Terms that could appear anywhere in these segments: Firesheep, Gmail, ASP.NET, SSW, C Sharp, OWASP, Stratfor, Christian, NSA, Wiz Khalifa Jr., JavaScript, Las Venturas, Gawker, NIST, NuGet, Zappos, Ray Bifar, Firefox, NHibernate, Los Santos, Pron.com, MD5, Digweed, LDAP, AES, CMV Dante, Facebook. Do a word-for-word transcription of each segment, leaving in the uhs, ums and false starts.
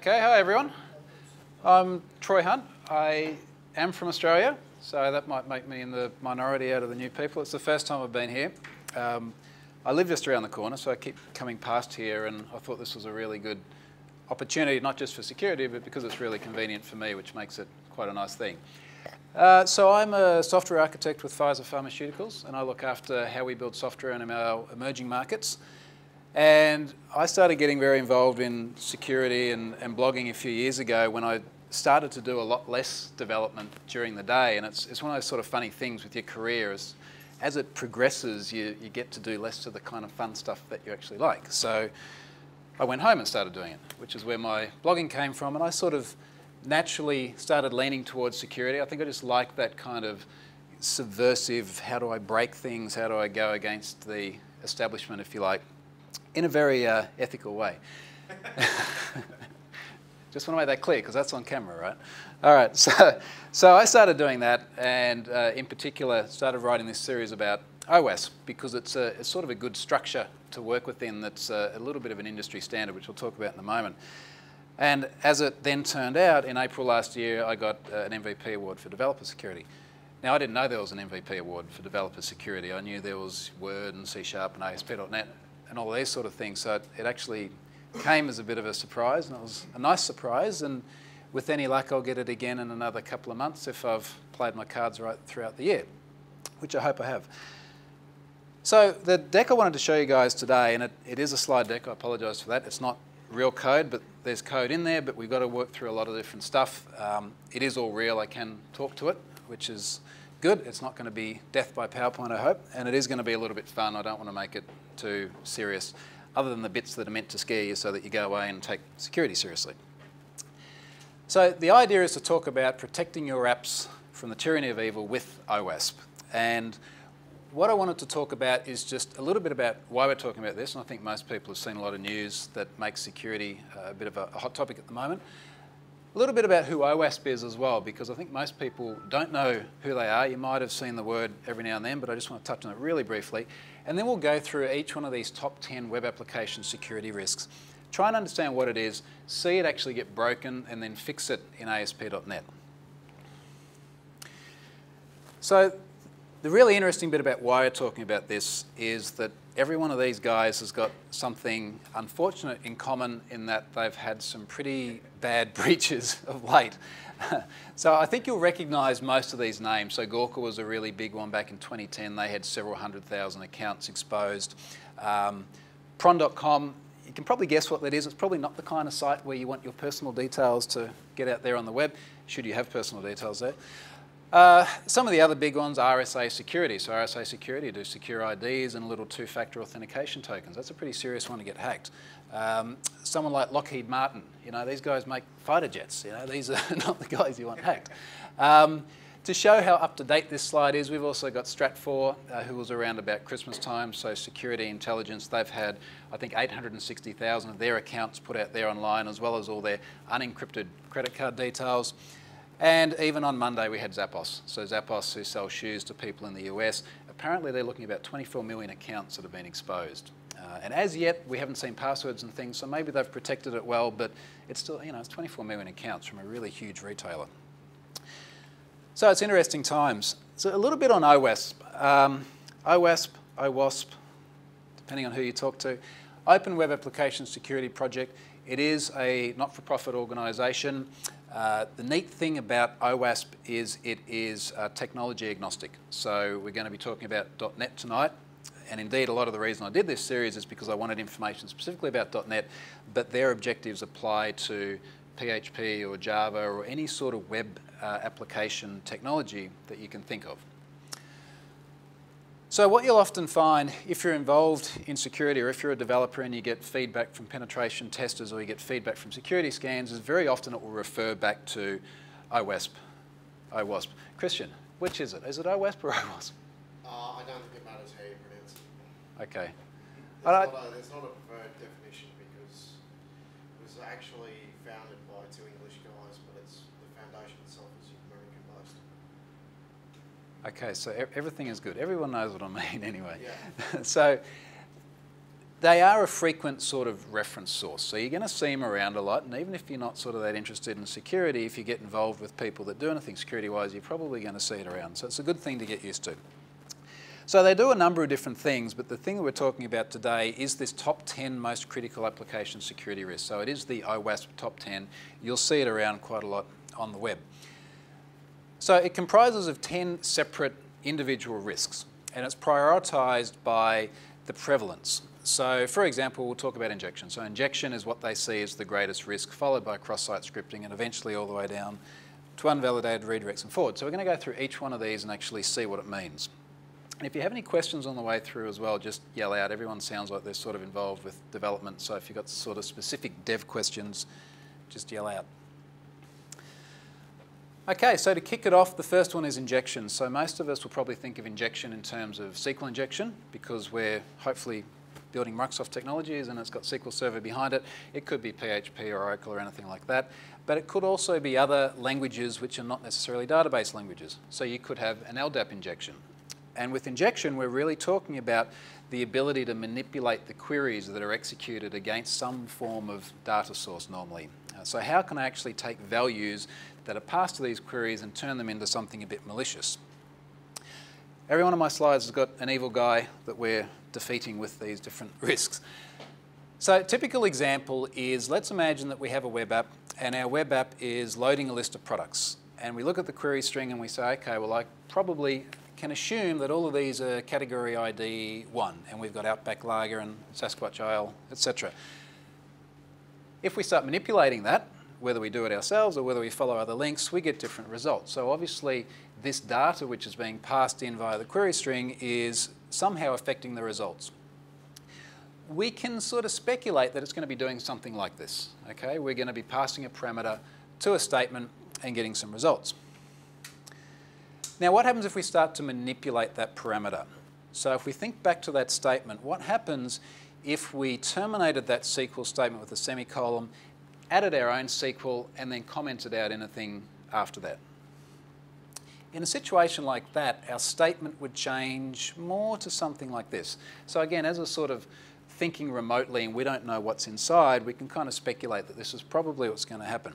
Okay, hi everyone. I'm Troy Hunt. I am from Australia, so that might make me in the minority out of the new people. It's the first time I've been here. Um, I live just around the corner, so I keep coming past here, and I thought this was a really good opportunity, not just for security, but because it's really convenient for me, which makes it quite a nice thing. Uh, so I'm a software architect with Pfizer Pharmaceuticals, and I look after how we build software in our emerging markets. And I started getting very involved in security and, and blogging a few years ago when I started to do a lot less development during the day. And it's, it's one of those sort of funny things with your career is as it progresses, you, you get to do less of the kind of fun stuff that you actually like. So I went home and started doing it, which is where my blogging came from. And I sort of naturally started leaning towards security. I think I just like that kind of subversive, how do I break things? How do I go against the establishment, if you like? In a very uh, ethical way. Just want to make that clear, because that's on camera, right? All right, so, so I started doing that, and uh, in particular, started writing this series about O WASP, because it's, a, it's sort of a good structure to work within that's a, a little bit of an industry standard, which we'll talk about in a moment. And as it then turned out, in April last year, I got uh, an M V P award for developer security. Now, I didn't know there was an M V P award for developer security. I knew there was Word and C Sharp and A S P dot net. And all these sort of things. So it, it actually came as a bit of a surprise, and it was a nice surprise. And with any luck, I'll get it again in another couple of months if I've played my cards right throughout the year, which I hope I have. So the deck I wanted to show you guys today, and it, it is a slide deck, I apologize for that. It's not real code, but there's code in there, but we've got to work through a lot of different stuff. Um, it is all real, I can talk to it, which is good. It's not going to be death by PowerPoint, I hope, and it is going to be a little bit fun. I don't want to make it too serious, other than the bits that are meant to scare you so that you go away and take security seriously. So the idea is to talk about protecting your apps from the tyranny of evil with O WASP. And what I wanted to talk about is just a little bit about why we're talking about this, and I think most people have seen a lot of news that makes security a bit of a hot topic at the moment. A little bit about who O WASP is as well, because I think most people don't know who they are. You might have seen the word every now and then, but I just want to touch on it really briefly. And then we'll go through each one of these top ten web application security risks. Try and understand what it is, see it actually get broken, and then fix it in A S P dot net. So the really interesting bit about why we're talking about this is that every one of these guys has got something unfortunate in common in that they've had some pretty bad breaches of late. So I think you'll recognise most of these names. So Gawker was a really big one back in twenty ten. They had several hundred thousand accounts exposed. Um, Pron dot com, you can probably guess what that is. It's probably not the kind of site where you want your personal details to get out there on the web, should you have personal details there. Uh, some of the other big ones, R S A security. So R S A security do secure I Ds and little two-factor authentication tokens. That's a pretty serious one to get hacked. Um, someone like Lockheed Martin, you know, these guys make fighter jets. You know, these are not the guys you want hacked. Um, to show how up-to-date this slide is, we've also got Stratfor, uh, who was around about Christmas time. So security intelligence, they've had, I think, eight hundred sixty thousand of their accounts put out there online, as well as all their unencrypted credit card details. And even on Monday, we had Zappos. So Zappos, who sell shoes to people in the U S, apparently they're looking at about twenty-four million accounts that have been exposed. Uh, and as yet, we haven't seen passwords and things, so maybe they've protected it well, but it's still, you know, it's twenty-four million accounts from a really huge retailer. So it's interesting times. So a little bit on O WASP. Um, O WASP, O WASP, depending on who you talk to. Open Web Application Security Project. It is a not-for-profit organisation. Uh, the neat thing about O WASP is it is uh, technology agnostic. So we're going to be talking about dot net tonight. And indeed, a lot of the reason I did this series is because I wanted information specifically about dot net, but their objectives apply to P H P or Java or any sort of web uh, application technology that you can think of. So what you'll often find if you're involved in security, or if you're a developer and you get feedback from penetration testers, or you get feedback from security scans, is very often it will refer back to O WASP. O WASP. Christian, which is it? Is it O WASP or O WASP? Uh, I don't think it matters how you pronounce it. Okay. It's not, a, it's not a preferred definition, because it was actually founded by two English guys, but it's the foundation itself is American based. Okay, so everything is good. Everyone knows what I mean anyway. Yeah. So they are a frequent sort of reference source. So you're going to see them around a lot. And even if you're not sort of that interested in security, if you get involved with people that do anything security-wise, you're probably going to see it around. So it's a good thing to get used to. So they do a number of different things, but the thing that we're talking about today is this top ten most critical application security risks. So it is the OWASP top ten. You'll see it around quite a lot on the web. So it comprises of ten separate individual risks, and it's prioritized by the prevalence. So, for example, we'll talk about injection. So injection is what they see as the greatest risk, followed by cross-site scripting, and eventually all the way down to unvalidated redirects and forward. So we're going to go through each one of these and actually see what it means. And if you have any questions on the way through as well, just yell out. Everyone sounds like they're sort of involved with development, so if you've got sort of specific dev questions, just yell out. Okay, so to kick it off, the first one is injection. So most of us will probably think of injection in terms of S Q L injection, because we're hopefully building Microsoft technologies and it's got S Q L Server behind it. It could be P H P or Oracle or anything like that. But it could also be other languages which are not necessarily database languages. So you could have an L D A P injection. And with injection, we're really talking about the ability to manipulate the queries that are executed against some form of data source normally. Uh, so how can I actually take values that are passed to these queries and turn them into something a bit malicious? Every one of my slides has got an evil guy that we're defeating with these different risks. So a typical example is, let's imagine that we have a web app, and our web app is loading a list of products. And we look at the query string and we say, okay, well, I probably can assume that all of these are category I D one, and we've got Outback Lager and Sasquatch Ale, et cetera. If we start manipulating that, whether we do it ourselves or whether we follow other links, we get different results. So obviously, this data which is being passed in via the query string is somehow affecting the results. We can sort of speculate that it's going to be doing something like this. Okay, we're going to be passing a parameter to a statement and getting some results. Now, what happens if we start to manipulate that parameter? So if we think back to that statement, what happens if we terminated that S Q L statement with a semicolon, added our own S Q L, and then commented out anything after that? In a situation like that, our statement would change more to something like this. So again, as a sort of thinking remotely and we don't know what's inside, we can kind of speculate that this is probably what's going to happen.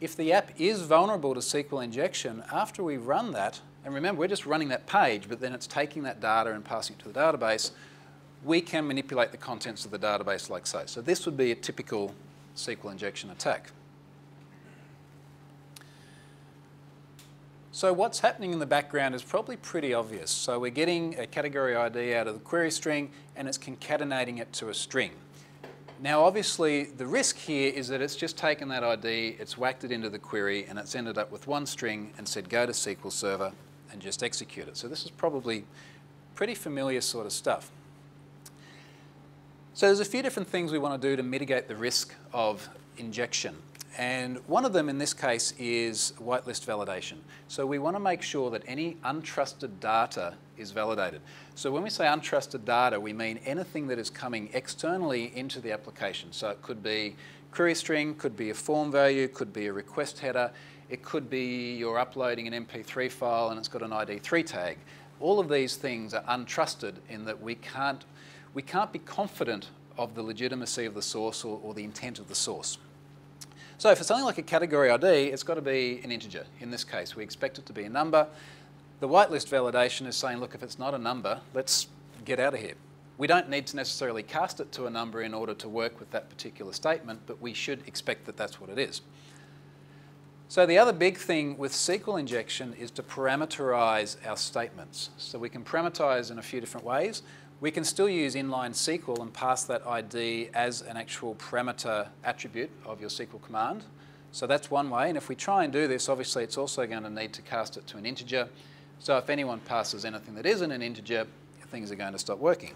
If the app is vulnerable to S Q L injection, after we run that, and remember we're just running that page, but then it's taking that data and passing it to the database, we can manipulate the contents of the database like so. So this would be a typical S Q L injection attack. So what's happening in the background is probably pretty obvious. So we're getting a category I D out of the query string and it's concatenating it to a string. Now, obviously, the risk here is that it's just taken that I D, it's whacked it into the query, and it's ended up with one string and said, go to S Q L Server and just execute it. So this is probably pretty familiar sort of stuff. So there's a few different things we want to do to mitigate the risk of injection. And one of them in this case is whitelist validation. So we want to make sure that any untrusted data is validated. So when we say untrusted data, we mean anything that is coming externally into the application. So it could be query string, could be a form value, could be a request header, it could be you're uploading an M P three file and it's got an I D three tag. All of these things are untrusted in that we can't, we can't be confident of the legitimacy of the source or, or the intent of the source. So for something like a category I D, it's got to be an integer. In this case, we expect it to be a number. The whitelist validation is saying, look, if it's not a number, let's get out of here. We don't need to necessarily cast it to a number in order to work with that particular statement, but we should expect that that's what it is. So the other big thing with S Q L injection is to parameterize our statements. So we can parameterize in a few different ways. We can still use inline S Q L and pass that I D as an actual parameter attribute of your S Q L command. So that's one way. And if we try and do this, obviously it's also going to need to cast it to an integer. So if anyone passes anything that isn't an integer, things are going to stop working.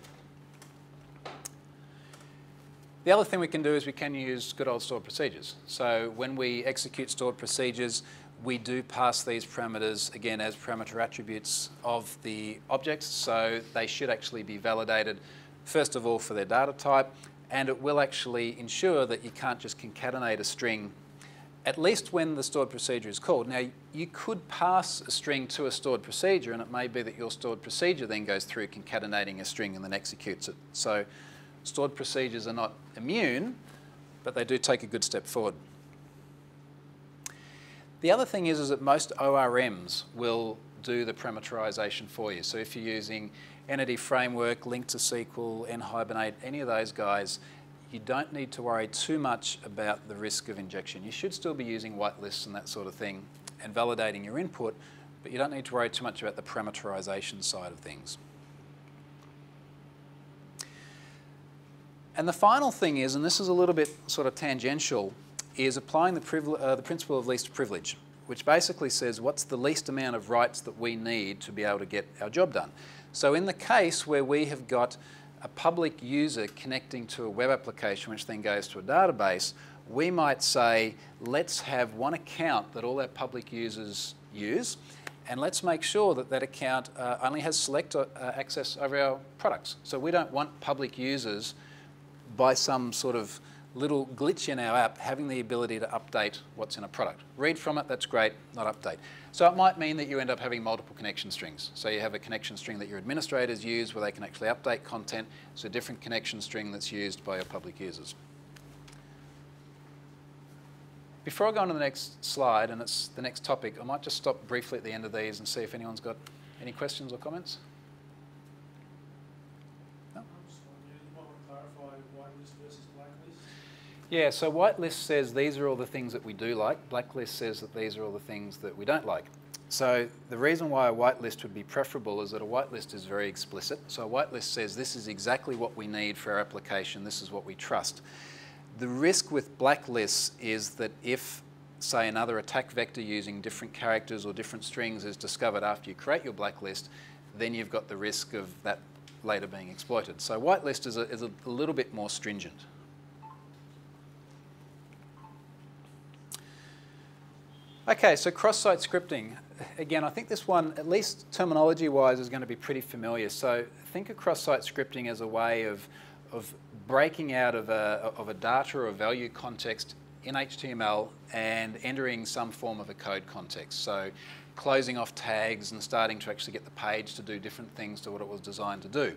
The other thing we can do is we can use good old stored procedures. So when we execute stored procedures, we do pass these parameters, again, as parameter attributes of the objects, so they should actually be validated, first of all, for their data type, and it will actually ensure that you can't just concatenate a string, at least when the stored procedure is called. Now, you could pass a string to a stored procedure, and it may be that your stored procedure then goes through concatenating a string and then executes it. So Stored procedures are not immune, but they do take a good step forward. The other thing is, is that most O R Ms will do the parameterization for you. So if you're using Entity Framework, Link to S Q L, nHibernate, any of those guys, you don't need to worry too much about the risk of injection. You should still be using whitelists and that sort of thing and validating your input, but you don't need to worry too much about the parameterization side of things. And the final thing is, and this is a little bit sort of tangential, is applying the, uh, the principle of least privilege, which basically says what's the least amount of rights that we need to be able to get our job done. So in the case where we have got a public user connecting to a web application which then goes to a database, we might say, let's have one account that all our public users use, and let's make sure that that account uh, only has select uh, access over our products. So we don't want public users by some sort of little glitch in our app having the ability to update what's in a product. Read from it, that's great, not update. So it might mean that you end up having multiple connection strings. So you have a connection string that your administrators use where they can actually update content. It's a different connection string that's used by your public users. Before I go on to the next slide, and it's the next topic, I might just stop briefly at the end of these and see if anyone's got any questions or comments. Yeah, so whitelist says these are all the things that we do like. Blacklist says that these are all the things that we don't like. So the reason why a whitelist would be preferable is that a whitelist is very explicit. So a whitelist says this is exactly what we need for our application, this is what we trust. The risk with blacklists is that if, say, another attack vector using different characters or different strings is discovered after you create your blacklist, then you've got the risk of that later being exploited. So whitelist is a, is a little bit more stringent. Okay, so cross-site scripting. Again, I think this one, at least terminology-wise, is going to be pretty familiar. So think of cross-site scripting as a way of, of breaking out of a, of a data or value context in H T M L and entering some form of a code context. So closing off tags and starting to actually get the page to do different things to what it was designed to do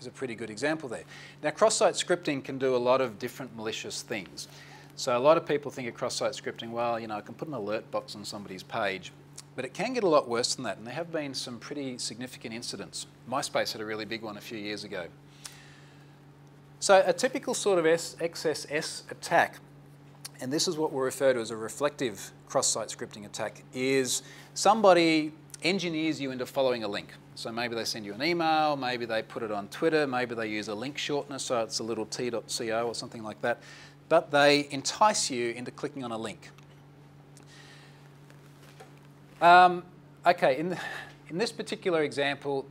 is a pretty good example there. Now, cross-site scripting can do a lot of different malicious things. So a lot of people think of cross-site scripting, well, you know, I can put an alert box on somebody's page, but it can get a lot worse than that, and there have been some pretty significant incidents. MySpace had a really big one a few years ago. So a typical sort of X S S attack, and this is what we refer to as a reflective cross-site scripting attack, is somebody engineers you into following a link. So maybe they send you an email, maybe they put it on Twitter, maybe they use a link shortener, so it's a little t dot co or something like that. But they entice you into clicking on a link. Um, okay, in, the, in this particular example,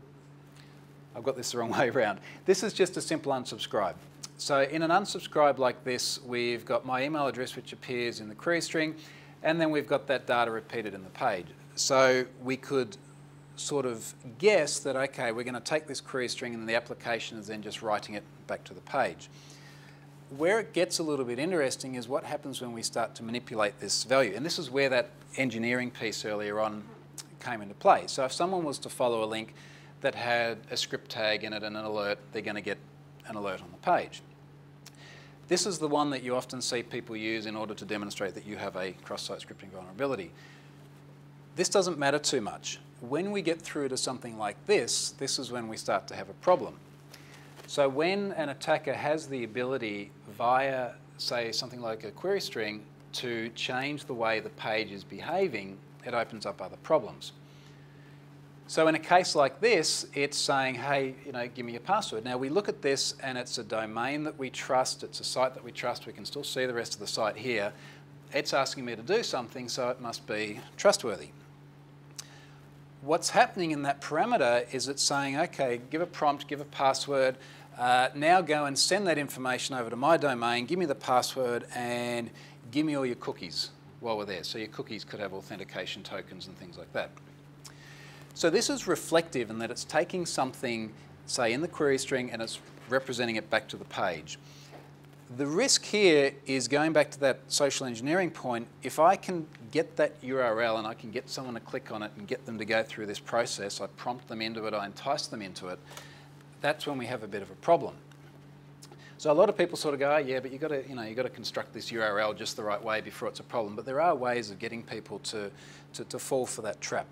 I've got this the wrong way around. This is just a simple unsubscribe. So in an unsubscribe like this, we've got my email address which appears in the query string, and then we've got that data repeated in the page. So we could sort of guess that, okay, we're going to take this query string and the application is then just writing it back to the page. Where it gets a little bit interesting is what happens when we start to manipulate this value. And this is where that engineering piece earlier on came into play. So if someone was to follow a link that had a script tag in it and an alert, they're going to get an alert on the page. This is the one that you often see people use in order to demonstrate that you have a cross-site scripting vulnerability. This doesn't matter too much. When we get through to something like this, this is when we start to have a problem. So when an attacker has the ability via, say, something like a query string to change the way the page is behaving, it opens up other problems. So in a case like this, it's saying, hey, you know, give me your password. Now we look at this and it's a domain that we trust, it's a site that we trust, we can still see the rest of the site here. It's asking me to do something, so it must be trustworthy. What's happening in that parameter is it's saying, okay, give a prompt, give a password, Uh, now go and send that information over to my domain, give me the password and give me all your cookies while we're there. So your cookies could have authentication tokens and things like that. So this is reflective in that it's taking something, say, in the query string and it's representing it back to the page. The risk here is going back to that social engineering point. If I can get that U R L and I can get someone to click on it and get them to go through this process, I prompt them into it, I entice them into it, that's when we have a bit of a problem. So a lot of people sort of go, oh, yeah, but you've got to, you know, you've got to construct this U R L just the right way before it's a problem. But there are ways of getting people to, to, to fall for that trap.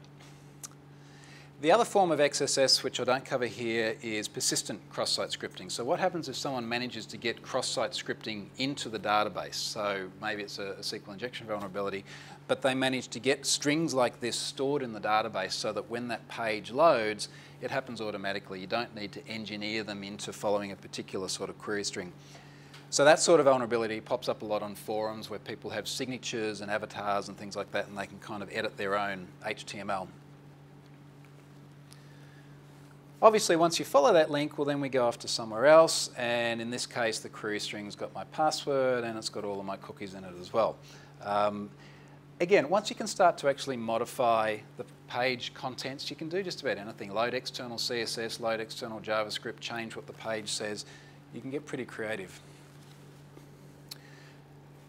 The other form of X S S, which I don't cover here, is persistent cross-site scripting. So what happens if someone manages to get cross-site scripting into the database? So maybe it's a, a S Q L injection vulnerability, but they manage to get strings like this stored in the database so that when that page loads, it happens automatically. You don't need to engineer them into following a particular sort of query string. So that sort of vulnerability pops up a lot on forums where people have signatures and avatars and things like that, and they can kind of edit their own H T M L. Obviously, once you follow that link, well, then we go off to somewhere else, and in this case, the query string's got my password and it's got all of my cookies in it as well. Um, again, once you can start to actually modify the page contents, you can do just about anything. Load external C S S, load external JavaScript, change what the page says. You can get pretty creative.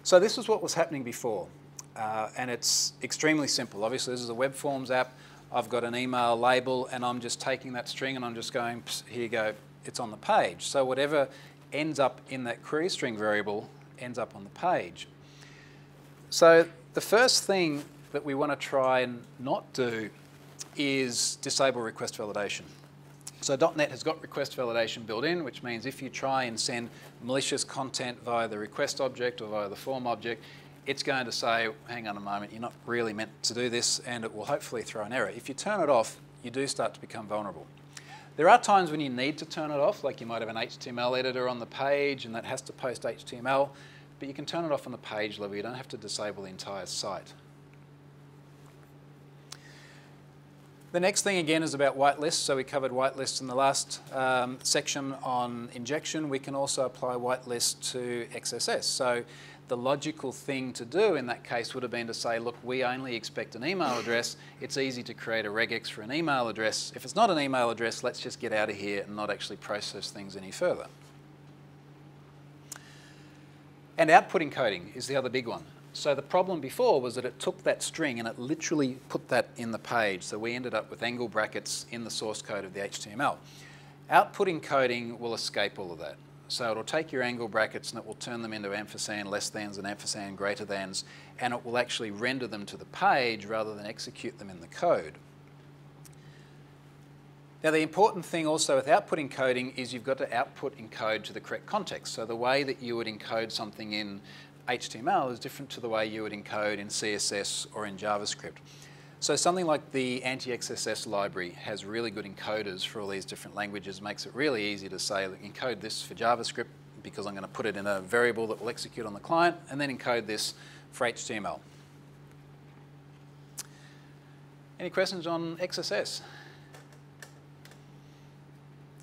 So this is what was happening before, uh, and it's extremely simple. Obviously, this is a web forms app. I've got an email label and I'm just taking that string and I'm just going, here you go, it's on the page. So whatever ends up in that query string variable ends up on the page. So the first thing that we want to try and not do is disable request validation. So .NET has got request validation built in, which means if you try and send malicious content via the request object or via the form object, it's going to say, hang on a moment, you're not really meant to do this, and it will hopefully throw an error. If you turn it off, you do start to become vulnerable. There are times when you need to turn it off, like you might have an H T M L editor on the page, and that has to post H T M L, but you can turn it off on the page level. You don't have to disable the entire site. The next thing, again, is about whitelists. So we covered whitelists in the last um, section on injection. We can also apply whitelists to X S S. So the logical thing to do in that case would have been to say, look, we only expect an email address. It's easy to create a regex for an email address. If it's not an email address, let's just get out of here and not actually process things any further. And output encoding is the other big one. So the problem before was that it took that string and it literally put that in the page. So we ended up with angle brackets in the source code of the H T M L. Output encoding will escape all of that. So it'll take your angle brackets and it will turn them into ampersand, less thans, and ampersand, greater thans, and it will actually render them to the page rather than execute them in the code. Now the important thing also with output encoding is you've got to output encode to the correct context. So the way that you would encode something in H T M L is different to the way you would encode in C S S or in JavaScript. So something like the anti X S S library has really good encoders for all these different languages, makes it really easy to say, encode this for JavaScript because I'm going to put it in a variable that will execute on the client, and then encode this for H T M L. Any questions on X S S?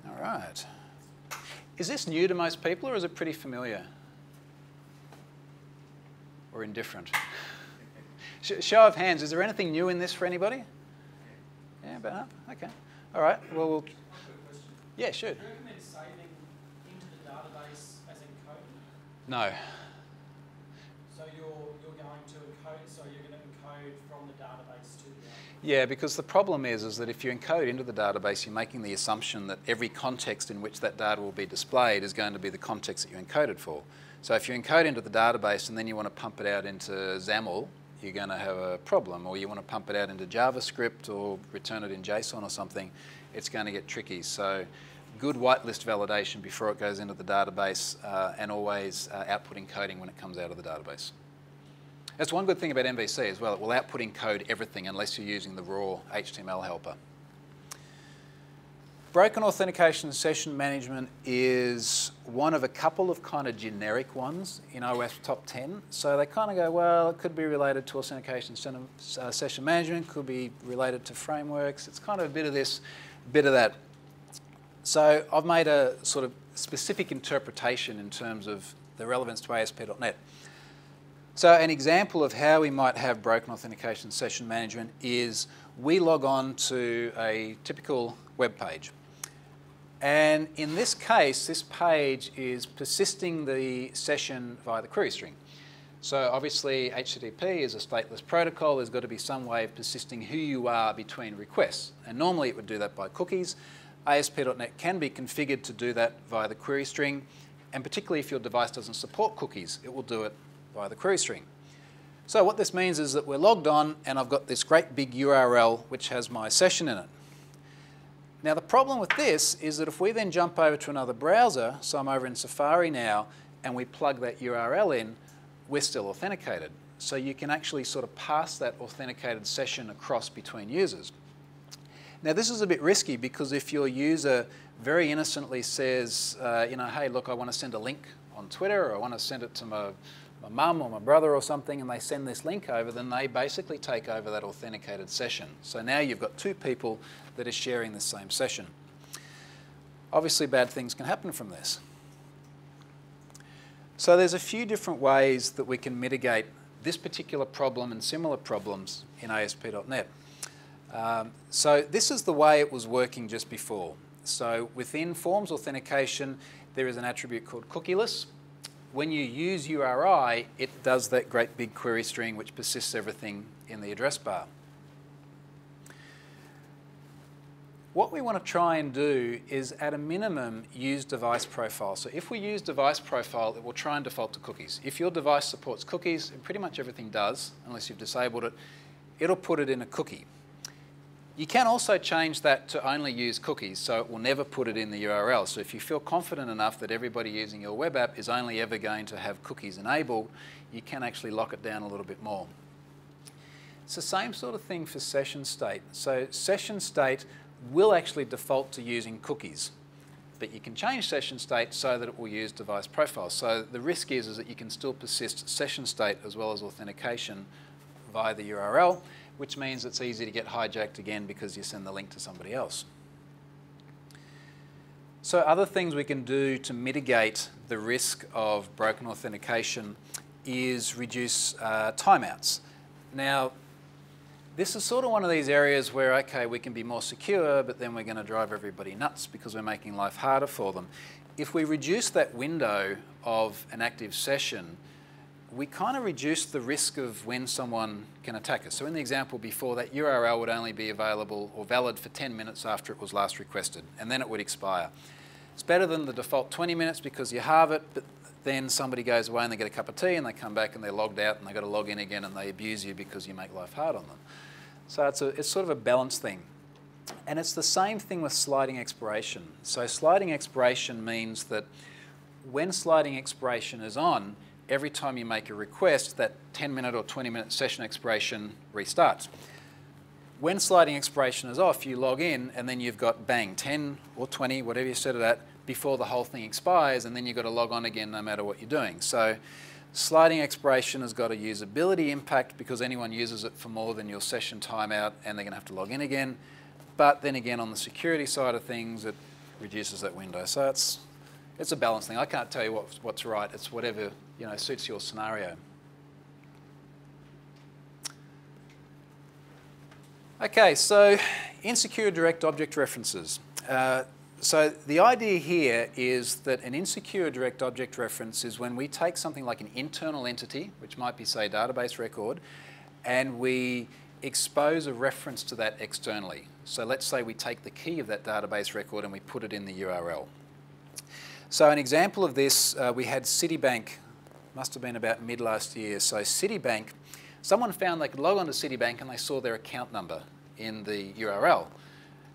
All right. Is this new to most people or is it pretty familiar? Or indifferent? Sh show of hands, is there anything new in this for anybody? Yeah, but up. Okay. All right. Well, we'll... yeah, sure. Do you recommend saving into the database as in code? No. So you're, you're going to encode, so you're going to encode from the database to the... Yeah, because the problem is, is that if you encode into the database, you're making the assumption that every context in which that data will be displayed is going to be the context that you encoded for. So if you encode into the database and then you want to pump it out into zammel, you're going to have a problem. Or you want to pump it out into JavaScript or return it in JSON or something, it's going to get tricky. So good whitelist validation before it goes into the database, uh, and always uh, output encoding when it comes out of the database. That's one good thing about M V C as well. It will output encode everything unless you're using the raw H T M L helper. Broken authentication session management is one of a couple of kind of generic ones in OWASP top ten. So they kind of go, well, it could be related to authentication uh, session management, could be related to frameworks. It's kind of a bit of this, bit of that. So I've made a sort of specific interpretation in terms of the relevance to A S P dot net. So an example of how we might have broken authentication session management is we log on to a typical web page. And in this case, this page is persisting the session via the query string. So obviously, H T T P is a stateless protocol. There's got to be some way of persisting who you are between requests. And normally, it would do that by cookies. A S P dot net can be configured to do that via the query string. and particularly if your device doesn't support cookies, it will do it via the query string. So what this means is that we're logged on and I've got this great big U R L which has my session in it. Now the problem with this is that if we then jump over to another browser, so I'm over in Safari now, and we plug that U R L in, we're still authenticated. So you can actually sort of pass that authenticated session across between users. Now this is a bit risky because if your user very innocently says, uh, you know, hey look, I want to send a link on Twitter, or I want to send it to my, my mum or my brother or something, and they send this link over, then they basically take over that authenticated session. So now you've got two people that are sharing the same session. Obviously bad things can happen from this. So there's a few different ways that we can mitigate this particular problem and similar problems in A S P dot net. Um, so this is the way it was working just before. So within Forms Authentication, there is an attribute called cookieless. When you use U R I, it does that great big query string which persists everything in the address bar. What we want to try and do is, at a minimum, use device profile. So if we use device profile, it will try and default to cookies. If your device supports cookies, and pretty much everything does, unless you've disabled it, it'll put it in a cookie. You can also change that to only use cookies, so it will never put it in the U R L. So if you feel confident enough that everybody using your web app is only ever going to have cookies enabled, you can actually lock it down a little bit more. It's the same sort of thing for session state. So session state will actually default to using cookies, but you can change session state so that it will use device profile. So the risk is, is that you can still persist session state as well as authentication via the U R L, which means it's easy to get hijacked again because you send the link to somebody else. So other things we can do to mitigate the risk of broken authentication is reduce uh, timeouts. Now, this is sort of one of these areas where, okay, we can be more secure, but then we're going to drive everybody nuts because we're making life harder for them. If we reduce that window of an active session, we kind of reduce the risk of when someone can attack us. So in the example before, that U R L would only be available or valid for ten minutes after it was last requested, and then it would expire. It's better than the default twenty minutes because you halve it, but then somebody goes away and they get a cup of tea and they come back and they're logged out and they've got to log in again and they abuse you because you make life hard on them. So it's, a, it's sort of a balanced thing. And it's the same thing with sliding expiration. So sliding expiration means that when sliding expiration is on, every time you make a request, that ten minute or twenty minute session expiration restarts. When sliding expiration is off, you log in and then you've got bang, ten or twenty, whatever you set it at, before the whole thing expires, and then you've got to log on again no matter what you're doing. So sliding expiration has got a usability impact because anyone uses it for more than your session timeout and they're going to have to log in again. But then again, on the security side of things, it reduces that window. So it's, it's a balanced thing. I can't tell you what, what's right. It's whatever, you know, suits your scenario. Okay, so insecure direct object references. Uh, So the idea here is that an insecure direct object reference is when we take something like an internal entity, which might be, say, a database record, and we expose a reference to that externally. So let's say we take the key of that database record and we put it in the U R L. So an example of this, uh, we had Citibank, must have been about mid last year. So Citibank, someone found they could log on to Citibank and they saw their account number in the U R L.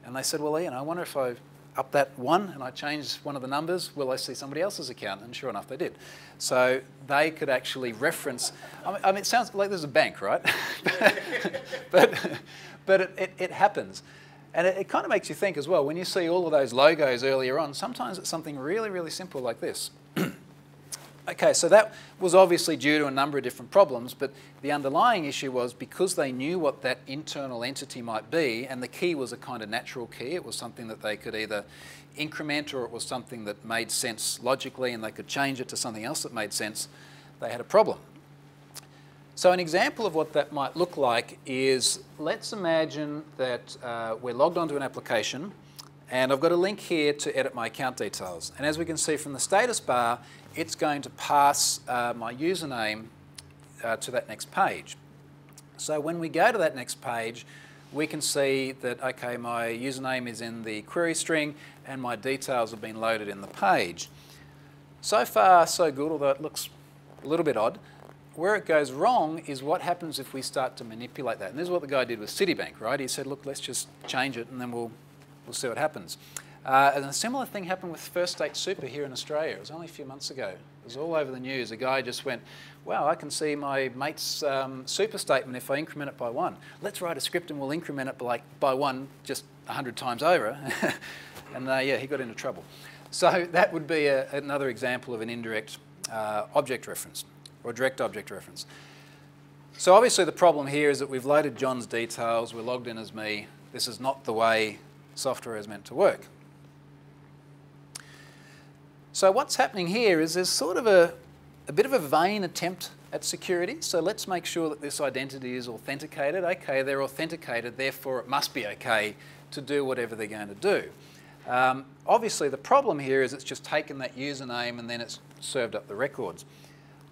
And they said, well, Ian, I wonder if I up that one and I changed one of the numbers, will I see somebody else's account? And sure enough, they did. So they could actually reference, I mean, I mean it sounds like there's a bank, right? but but it, it, it happens. And it, it kind of makes you think as well, when you see all of those logos earlier on, sometimes it's something really, really simple like this. Okay, so that was obviously due to a number of different problems, but the underlying issue was because they knew what that internal entity might be, and the key was a kind of natural key, it was something that they could either increment or it was something that made sense logically and they could change it to something else that made sense, they had a problem. So an example of what that might look like is, let's imagine that uh, we're logged onto an application and I've got a link here to edit my account details. And as we can see from the status bar, it's going to pass uh, my username uh, to that next page. So when we go to that next page, we can see that, okay, my username is in the query string and my details have been loaded in the page. So far, so good, although it looks a little bit odd. Where it goes wrong is what happens if we start to manipulate that. And this is what the guy did with Citibank, right? He said, look, let's just change it, and then we'll, we'll see what happens. Uh, and a similar thing happened with First State Super here in Australia. It was only a few months ago. It was all over the news. A guy just went, wow, I can see my mate's um, super statement if I increment it by one. Let's write a script and we'll increment it by, like, by one just a hundred times over. And uh, yeah, he got into trouble. So that would be a, another example of an indirect uh, object reference or direct object reference. So obviously the problem here is that we've loaded John's details. We're logged in as me. This is not the way software is meant to work. So what's happening here is there's sort of a, a bit of a vain attempt at security. So let's make sure that this identity is authenticated. OK, they're authenticated, therefore it must be OK to do whatever they're going to do. Um, obviously, the problem here is it's just taken that username and then it's served up the records.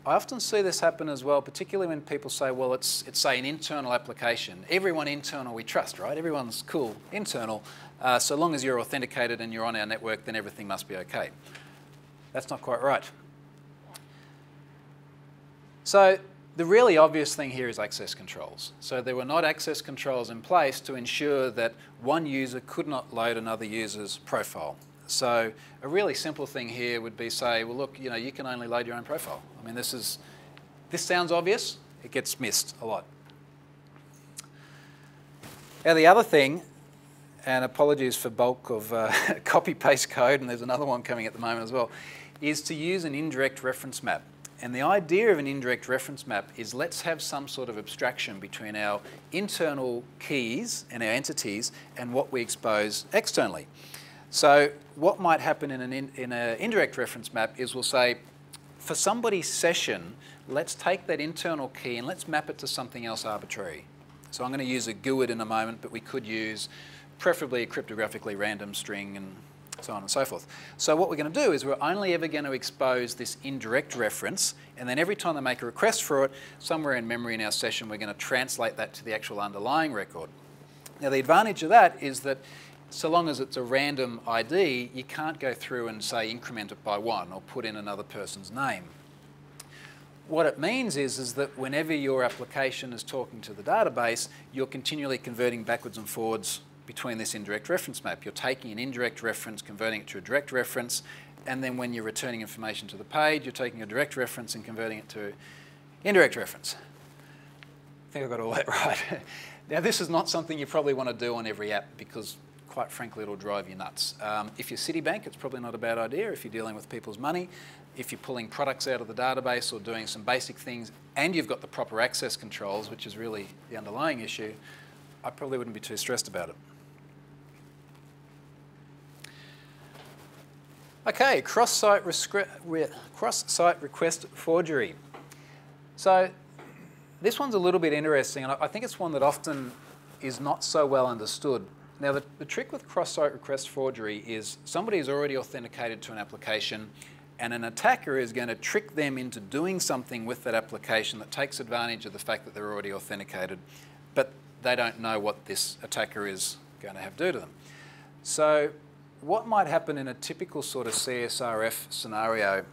I often see this happen as well, particularly when people say, well, it's, it's say, an internal application. Everyone internal we trust, right? Everyone's cool, internal. Uh, so long as you're authenticated and you're on our network, then everything must be OK. That's not quite right. So the really obvious thing here is access controls. So there were not access controls in place to ensure that one user could not load another user's profile. So a really simple thing here would be say, well, look, you know, you can only load your own profile. I mean, this is, this sounds obvious. It gets missed a lot. Now, the other thing, and apologies for bulk of uh, copy-paste code, and there's another one coming at the moment as well, is to use an indirect reference map. And the idea of an indirect reference map is let's have some sort of abstraction between our internal keys and our entities and what we expose externally. So what might happen in an in, in a indirect reference map is we'll say, for somebody's session, let's take that internal key and let's map it to something else arbitrary. So I'm going to use a G U I D in a moment, but we could use preferably a cryptographically random string and so on and so forth. So what we're going to do is we're only ever going to expose this indirect reference, and then every time they make a request for it, somewhere in memory in our session, we're going to translate that to the actual underlying record. Now, the advantage of that is that so long as it's a random I D, you can't go through and say increment it by one or put in another person's name. What it means is, is that whenever your application is talking to the database, you're continually converting backwards and forwards between this indirect reference map. You're taking an indirect reference, converting it to a direct reference, and then when you're returning information to the page, you're taking a direct reference and converting it to indirect reference. I think I got all that right. Now, this is not something you probably want to do on every app because, quite frankly, it'll drive you nuts. Um, if you're Citibank, it's probably not a bad idea if you're dealing with people's money. If you're pulling products out of the database or doing some basic things and you've got the proper access controls, which is really the underlying issue, I probably wouldn't be too stressed about it. Okay, cross-site cross-site request forgery. So this one's a little bit interesting, and I think it's one that often is not so well understood. Now, the, the trick with cross-site request forgery is somebody is already authenticated to an application, and an attacker is going to trick them into doing something with that application that takes advantage of the fact that they're already authenticated, but they don't know what this attacker is going to have to do to them. So what might happen in a typical sort of C S R F scenario,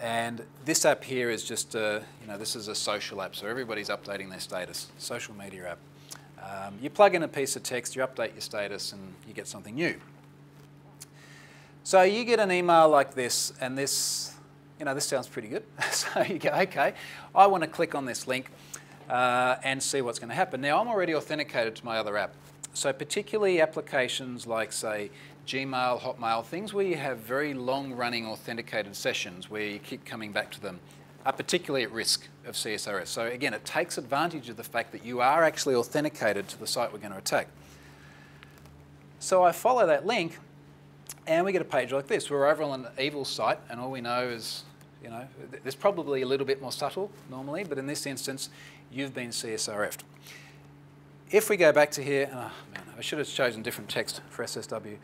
and this app here is just a, you know, this is a social app, so everybody's updating their status, social media app. Um, you plug in a piece of text, you update your status, and you get something new. So you get an email like this, and this, you know, this sounds pretty good. So you go, okay, I want to click on this link uh, and see what's going to happen. Now, I'm already authenticated to my other app. So particularly applications like, say, Gmail, Hotmail, things where you have very long-running authenticated sessions where you keep coming back to them, are particularly at risk of C S R F. So again, it takes advantage of the fact that you are actually authenticated to the site we're going to attack. So I follow that link, and we get a page like this. We're over on an evil site, and all we know is, you know, there's probably a little bit more subtle normally, but in this instance, you've been C S R F'd. If we go back to here, oh man, I should have chosen different text for S S W.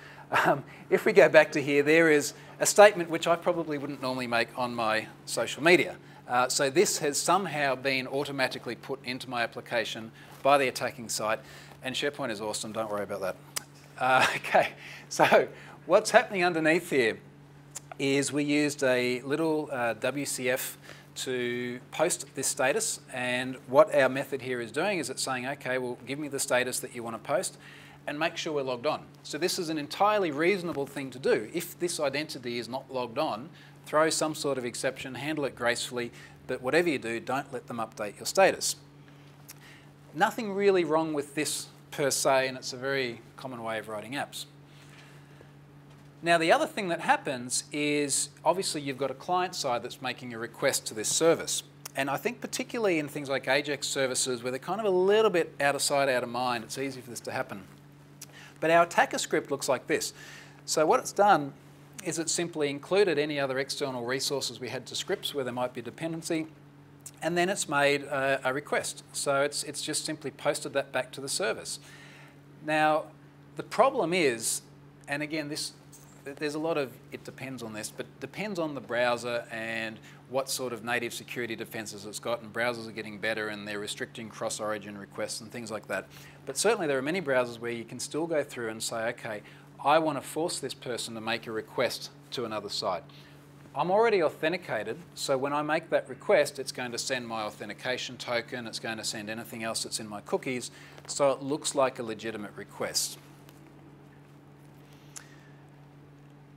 Um, if we go back to here, there is a statement which I probably wouldn't normally make on my social media. Uh, so this has somehow been automatically put into my application by the attacking site, and SharePoint is awesome, don't worry about that. Uh, okay, so what's happening underneath here is we used a little uh, W C F to post this status, and what our method here is doing is it's saying, okay, well, give me the status that you want to post and make sure we're logged on. So this is an entirely reasonable thing to do. If this identity is not logged on, throw some sort of exception, handle it gracefully, but whatever you do, don't let them update your status. Nothing really wrong with this per se, and it's a very common way of writing apps. Now, the other thing that happens is, obviously, you've got a client side that's making a request to this service. And I think particularly in things like Ajax services, where they're kind of a little bit out of sight, out of mind, it's easy for this to happen. But our attacker script looks like this. So what it's done is it simply included any other external resources we had to scripts where there might be dependency, and then it's made a, a request. So it's, it's just simply posted that back to the service. Now, the problem is, and again, this there's a lot of, it depends on this, but depends on the browser and what sort of native security defenses it's got, and browsers are getting better and they're restricting cross-origin requests and things like that. But certainly there are many browsers where you can still go through and say, okay, I want to force this person to make a request to another site. I'm already authenticated, so when I make that request, it's going to send my authentication token, it's going to send anything else that's in my cookies, so it looks like a legitimate request.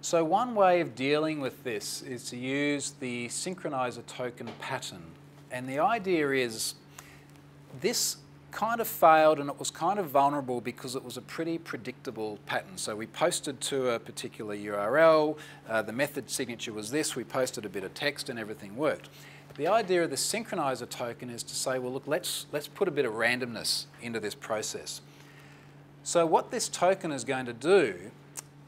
So one way of dealing with this is to use the synchronizer token pattern. And the idea is this kind of failed, and it was kind of vulnerable because it was a pretty predictable pattern. So we posted to a particular U R L, uh, the method signature was this, we posted a bit of text and everything worked. The idea of the synchronizer token is to say, well, look, let's, let's put a bit of randomness into this process. So what this token is going to do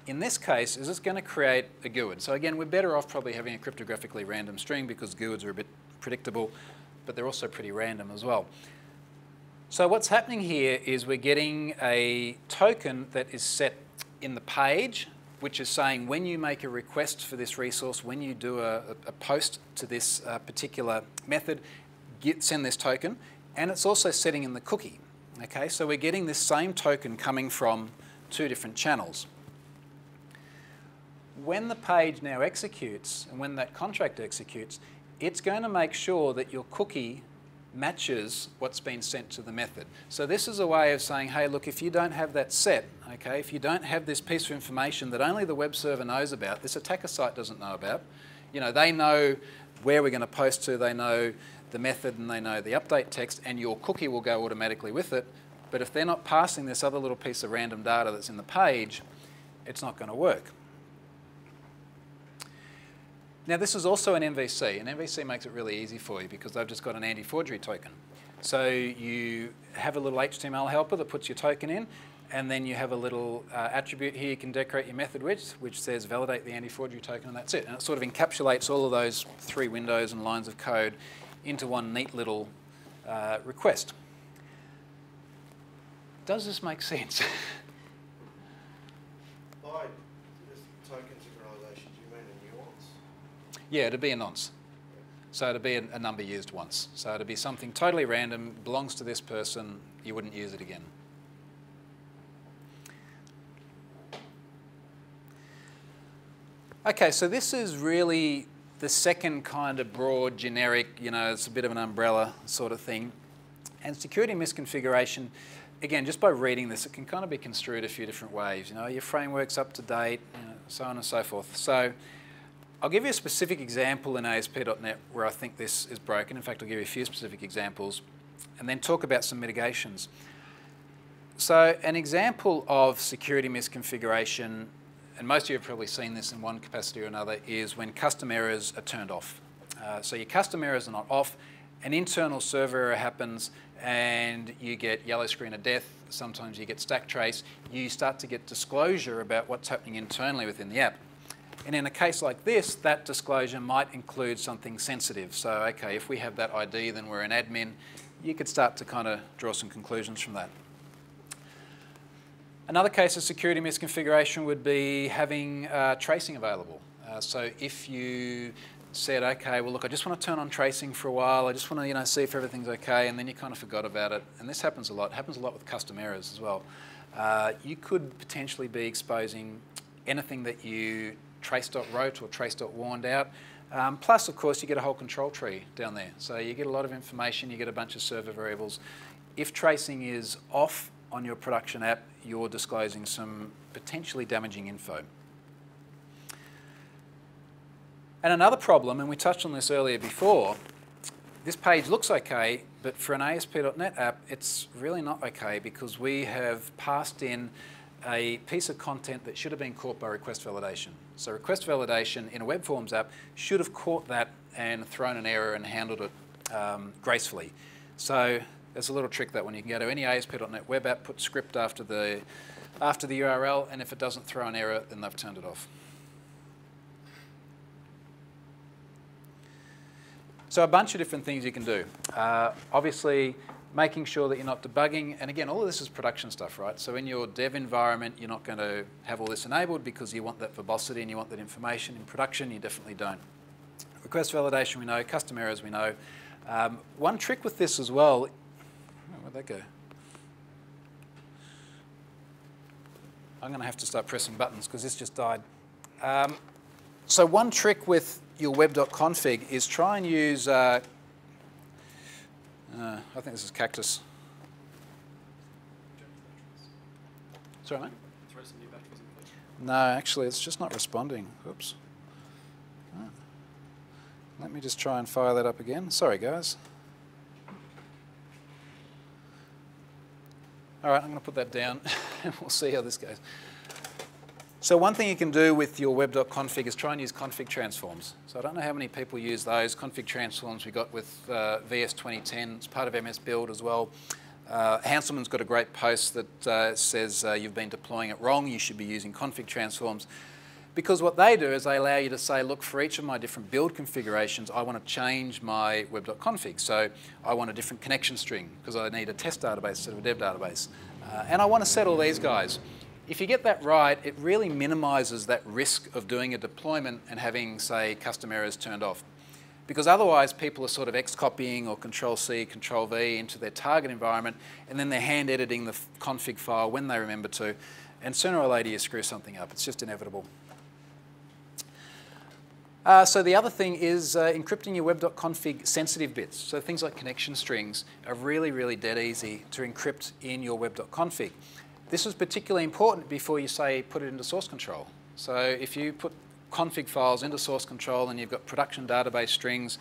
in this case is it's going to create a G U I D. So again, we're better off probably having a cryptographically random string because G U I Ds are a bit predictable, but they're also pretty random as well. So what's happening here is we're getting a token that is set in the page, which is saying when you make a request for this resource, when you do a, a post to this uh, particular method, get, send this token, and it's also setting in the cookie. Okay, so we're getting this same token coming from two different channels. When the page now executes, and when that contract executes, it's going to make sure that your cookie matches what's been sent to the method. So this is a way of saying, hey, look, if you don't have that set, okay, if you don't have this piece of information that only the web server knows about, this attacker site doesn't know about, you know, they know where we're going to post to, they know the method, and they know the update text, and your cookie will go automatically with it. But if they're not passing this other little piece of random data that's in the page, it's not going to work. Now, this is also an M V C, and M V C makes it really easy for you because they've just got an anti-forgery token. So you have a little H T M L helper that puts your token in, and then you have a little uh, attribute here you can decorate your method with, which says validate the anti-forgery token, and that's it. And it sort of encapsulates all of those three windows and lines of code into one neat little uh, request. Does this make sense? Yeah, it'd be a nonce. So it'd be a, a number used once. So it'd be something totally random, belongs to this person, you wouldn't use it again. Okay, so this is really the second kind of broad, generic, you know, it's a bit of an umbrella sort of thing. And security misconfiguration, again, just by reading this, it can kind of be construed a few different ways. You know, your framework's up to date, you know, so on and so forth. So I'll give you a specific example in A S P dot net where I think this is broken. In fact, I'll give you a few specific examples and then talk about some mitigations. So an example of security misconfiguration, and most of you have probably seen this in one capacity or another, is when custom errors are turned off. Uh, so your custom errors are not off, an internal server error happens and you get yellow screen of death, sometimes you get stack trace, you start to get disclosure about what's happening internally within the app. And in a case like this, that disclosure might include something sensitive. So, okay, if we have that I D, then we're an admin. You could start to kind of draw some conclusions from that. Another case of security misconfiguration would be having uh, tracing available. Uh, so if you said, okay, well, look, I just want to turn on tracing for a while. I just want to, you know, see if everything's okay. And then you kind of forgot about it. And this happens a lot. It happens a lot with custom errors as well. Uh, you could potentially be exposing anything that you trace.wrote or trace.warned out. Um, plus, of course, you get a whole control tree down there. So you get a lot of information, you get a bunch of server variables. If tracing is off on your production app, you're disclosing some potentially damaging info. And another problem, and we touched on this earlier before, this page looks okay, but for an A S P dot NET app, it's really not okay because we have passed in a piece of content that should have been caught by request validation. So request validation in a web forms app should have caught that and thrown an error and handled it um, gracefully. So there's a little trick that when you can go to any A S P dot NET web app, put script after the, after the U R L, and if it doesn't throw an error, then they've turned it off. So a bunch of different things you can do. Uh, obviously, making sure that you're not debugging, and again, all of this is production stuff, right? So in your dev environment, you're not going to have all this enabled because you want that verbosity and you want that information. In production, you definitely don't. Request validation, we know. Custom errors, we know. Um, one trick with this as well, where'd that go? I'm going to have to start pressing buttons because this just died. Um, so one trick with your web dot config is try and use, uh, uh, I think this is Cactus. Sorry, mate? No, actually, it's just not responding. Oops. Right. Let me just try and fire that up again. Sorry, guys. All right, I'm going to put that down, and we'll see how this goes. So one thing you can do with your web dot config is try and use config transforms. So I don't know how many people use those. Config transforms we got with uh, V S twenty ten. It's part of M S Build as well. Uh, Hanselman's got a great post that uh, says uh, you've been deploying it wrong. You should be using config transforms. Because what they do is they allow you to say, look, for each of my different build configurations, I want to change my web dot config. So I want a different connection string because I need a test database instead of a dev database. Uh, and I want to set all these guys. If you get that right, it really minimises that risk of doing a deployment and having, say, custom errors turned off. Because otherwise, people are sort of X-copying or Control-C, Control-V into their target environment, and then they're hand-editing the config file when they remember to. And sooner or later, you screw something up. It's just inevitable. Uh, so the other thing is uh, encrypting your web dot config sensitive bits. So things like connection strings are really, really dead easy to encrypt in your web dot config. This is particularly important before you, say, put it into source control. So if you put config files into source control and you've got production database strings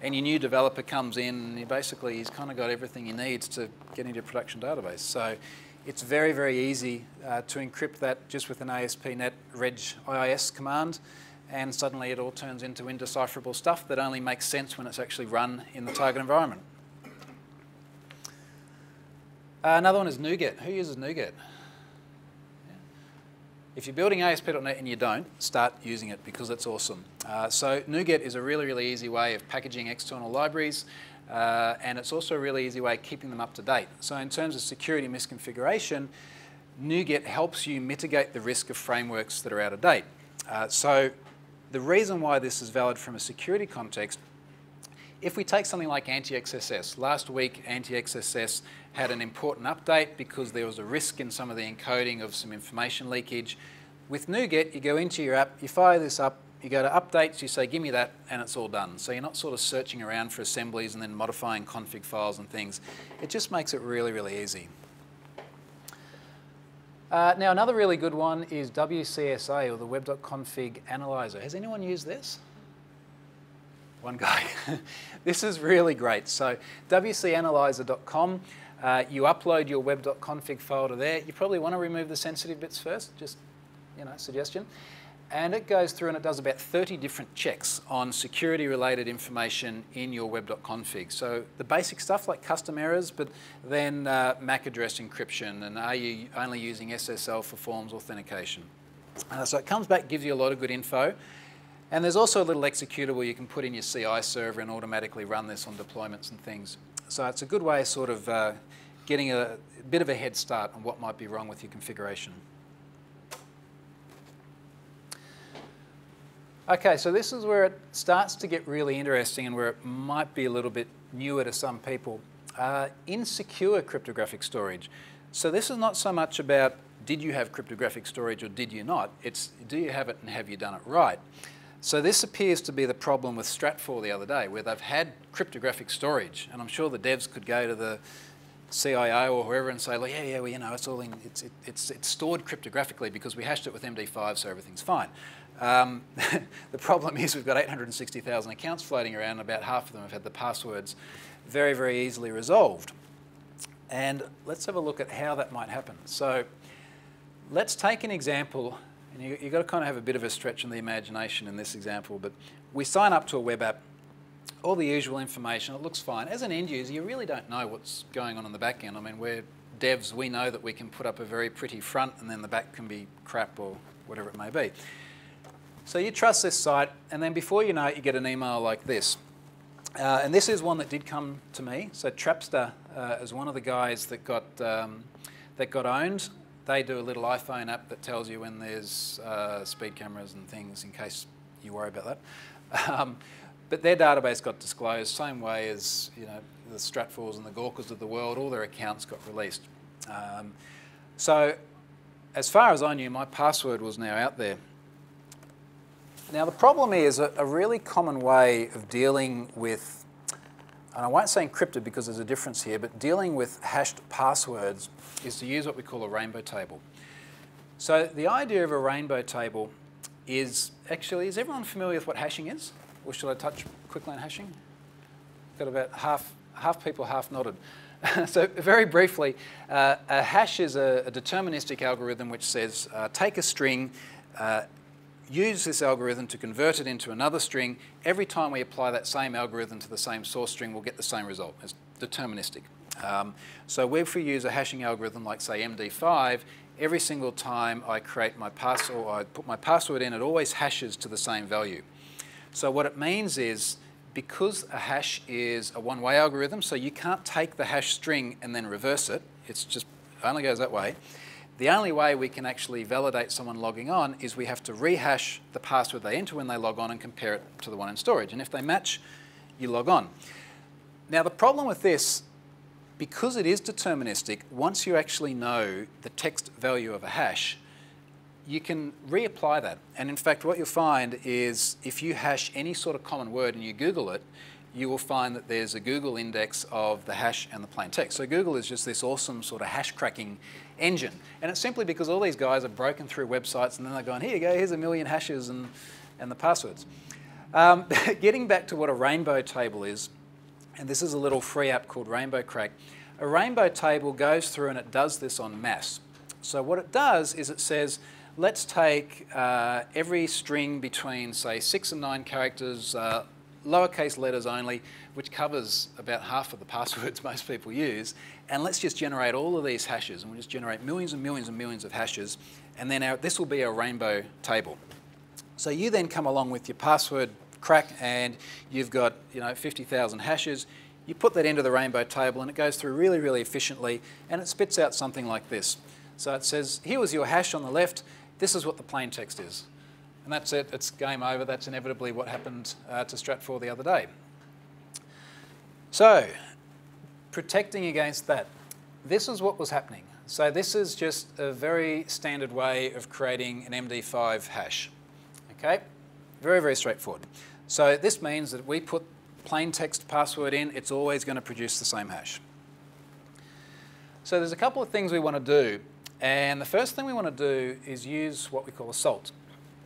and your new developer comes in and he basically he's kind of got everything he needs to get into your production database. So it's very, very easy uh, to encrypt that just with an A S P dot NET reg I I S command, and suddenly it all turns into indecipherable stuff that only makes sense when it's actually run in the target environment. Uh, another one is NuGet. Who uses NuGet? Yeah. If you're building A S P dot NET and you don't, start using it because it's awesome. Uh, so NuGet is a really, really easy way of packaging external libraries, uh, and it's also a really easy way of keeping them up to date. So in terms of security misconfiguration, NuGet helps you mitigate the risk of frameworks that are out of date. Uh, so the reason why this is valid from a security context, if we take something like anti X S S, last week anti X S S had an important update because there was a risk in some of the encoding of some information leakage. With NuGet, you go into your app, you fire this up, you go to updates, you say, give me that, and it's all done. So you're not sort of searching around for assemblies and then modifying config files and things. It just makes it really, really easy. Uh, now, another really good one is W C S A, or the web dot config Analyzer. Has anyone used this? One guy. This is really great. So W C analyzer dot com, uh, you upload your web dot config file to there. You probably want to remove the sensitive bits first, just, you know, suggestion. And it goes through and it does about thirty different checks on security-related information in your web dot config. So the basic stuff like custom errors, but then uh, MAC address encryption, and are you only using S S L for forms authentication? Uh, so it comes back, gives you a lot of good info. And there's also a little executable you can put in your C I server and automatically run this on deployments and things. So it's a good way of sort of uh, getting a bit of a head start on what might be wrong with your configuration. Okay, so this is where it starts to get really interesting and where it might be a little bit newer to some people. Uh, insecure cryptographic storage. So this is not so much about did you have cryptographic storage or did you not? It's do you have it and have you done it right? So this appears to be the problem with Stratfor the other day, where they've had cryptographic storage, and I'm sure the devs could go to the C I O or whoever and say, well, yeah, yeah, well, you know, it's all in, it's, it, it's, it's stored cryptographically because we hashed it with M D five, so everything's fine. Um, the problem is we've got eight hundred sixty thousand accounts floating around, and about half of them have had the passwords very, very easily resolved. And let's have a look at how that might happen. So let's take an example. And you, you've got to kind of have a bit of a stretch in the imagination in this example, but we sign up to a web app, all the usual information, it looks fine. As an end user, you really don't know what's going on in the back end. I mean, we're devs, we know that we can put up a very pretty front and then the back can be crap or whatever it may be. So you trust this site, and then before you know it, you get an email like this. Uh, and this is one that did come to me. So Trapster uh, is one of the guys that got, um, that got owned. They do a little iPhone app that tells you when there's uh, speed cameras and things in case you worry about that. Um, but their database got disclosed, same way as you know the Stratfors and the Gawkers of the world, all their accounts got released. Um, so as far as I knew, my password was now out there. Now the problem is a, a really common way of dealing with, and I won't say encrypted because there's a difference here, but dealing with hashed passwords is to use what we call a rainbow table. So the idea of a rainbow table is, actually, is everyone familiar with what hashing is? Or should I touch quickly on hashing? Got about half, half people half nodded. So very briefly, uh, a hash is a, a deterministic algorithm which says uh, take a string, uh, use this algorithm to convert it into another string. Every time we apply that same algorithm to the same source string, we'll get the same result. It's deterministic. Um, so if we use a hashing algorithm like, say, M D five, every single time I create my password or I put my password in, it always hashes to the same value. So what it means is, because a hash is a one-way algorithm, so you can't take the hash string and then reverse it. It's just, it only goes that way. The only way we can actually validate someone logging on is we have to rehash the password they enter when they log on and compare it to the one in storage. And if they match, you log on. Now the problem with this, because it is deterministic, once you actually know the text value of a hash, you can reapply that. And in fact, what you'll find is if you hash any sort of common word and you Google it, you will find that there's a Google index of the hash and the plain text. So Google is just this awesome sort of hash cracking engine. And it's simply because all these guys have broken through websites and then they're going, here you go, here's a million hashes and, and the passwords. Um, getting back to what a rainbow table is, and this is a little free app called Rainbow Crack. A rainbow table goes through and it does this en masse. So what it does is it says, let's take uh, every string between, say, six and nine characters, uh, lowercase letters only, which covers about half of the passwords most people use, and let's just generate all of these hashes, and we'll just generate millions and millions and millions of hashes, and then our, this will be our rainbow table. So you then come along with your password crack, and you've got you know fifty thousand hashes. You put that into the rainbow table, and it goes through really, really efficiently, and it spits out something like this. So it says, here was your hash on the left, this is what the plain text is. And that's it, it's game over. That's inevitably what happened uh, to Stratfor the other day. So, protecting against that. This is what was happening. So this is just a very standard way of creating an M D five hash. Okay, very, very straightforward. So this means that we put plain text password in, it's always going to produce the same hash. So there's a couple of things we want to do. And the first thing we want to do is use what we call a salt.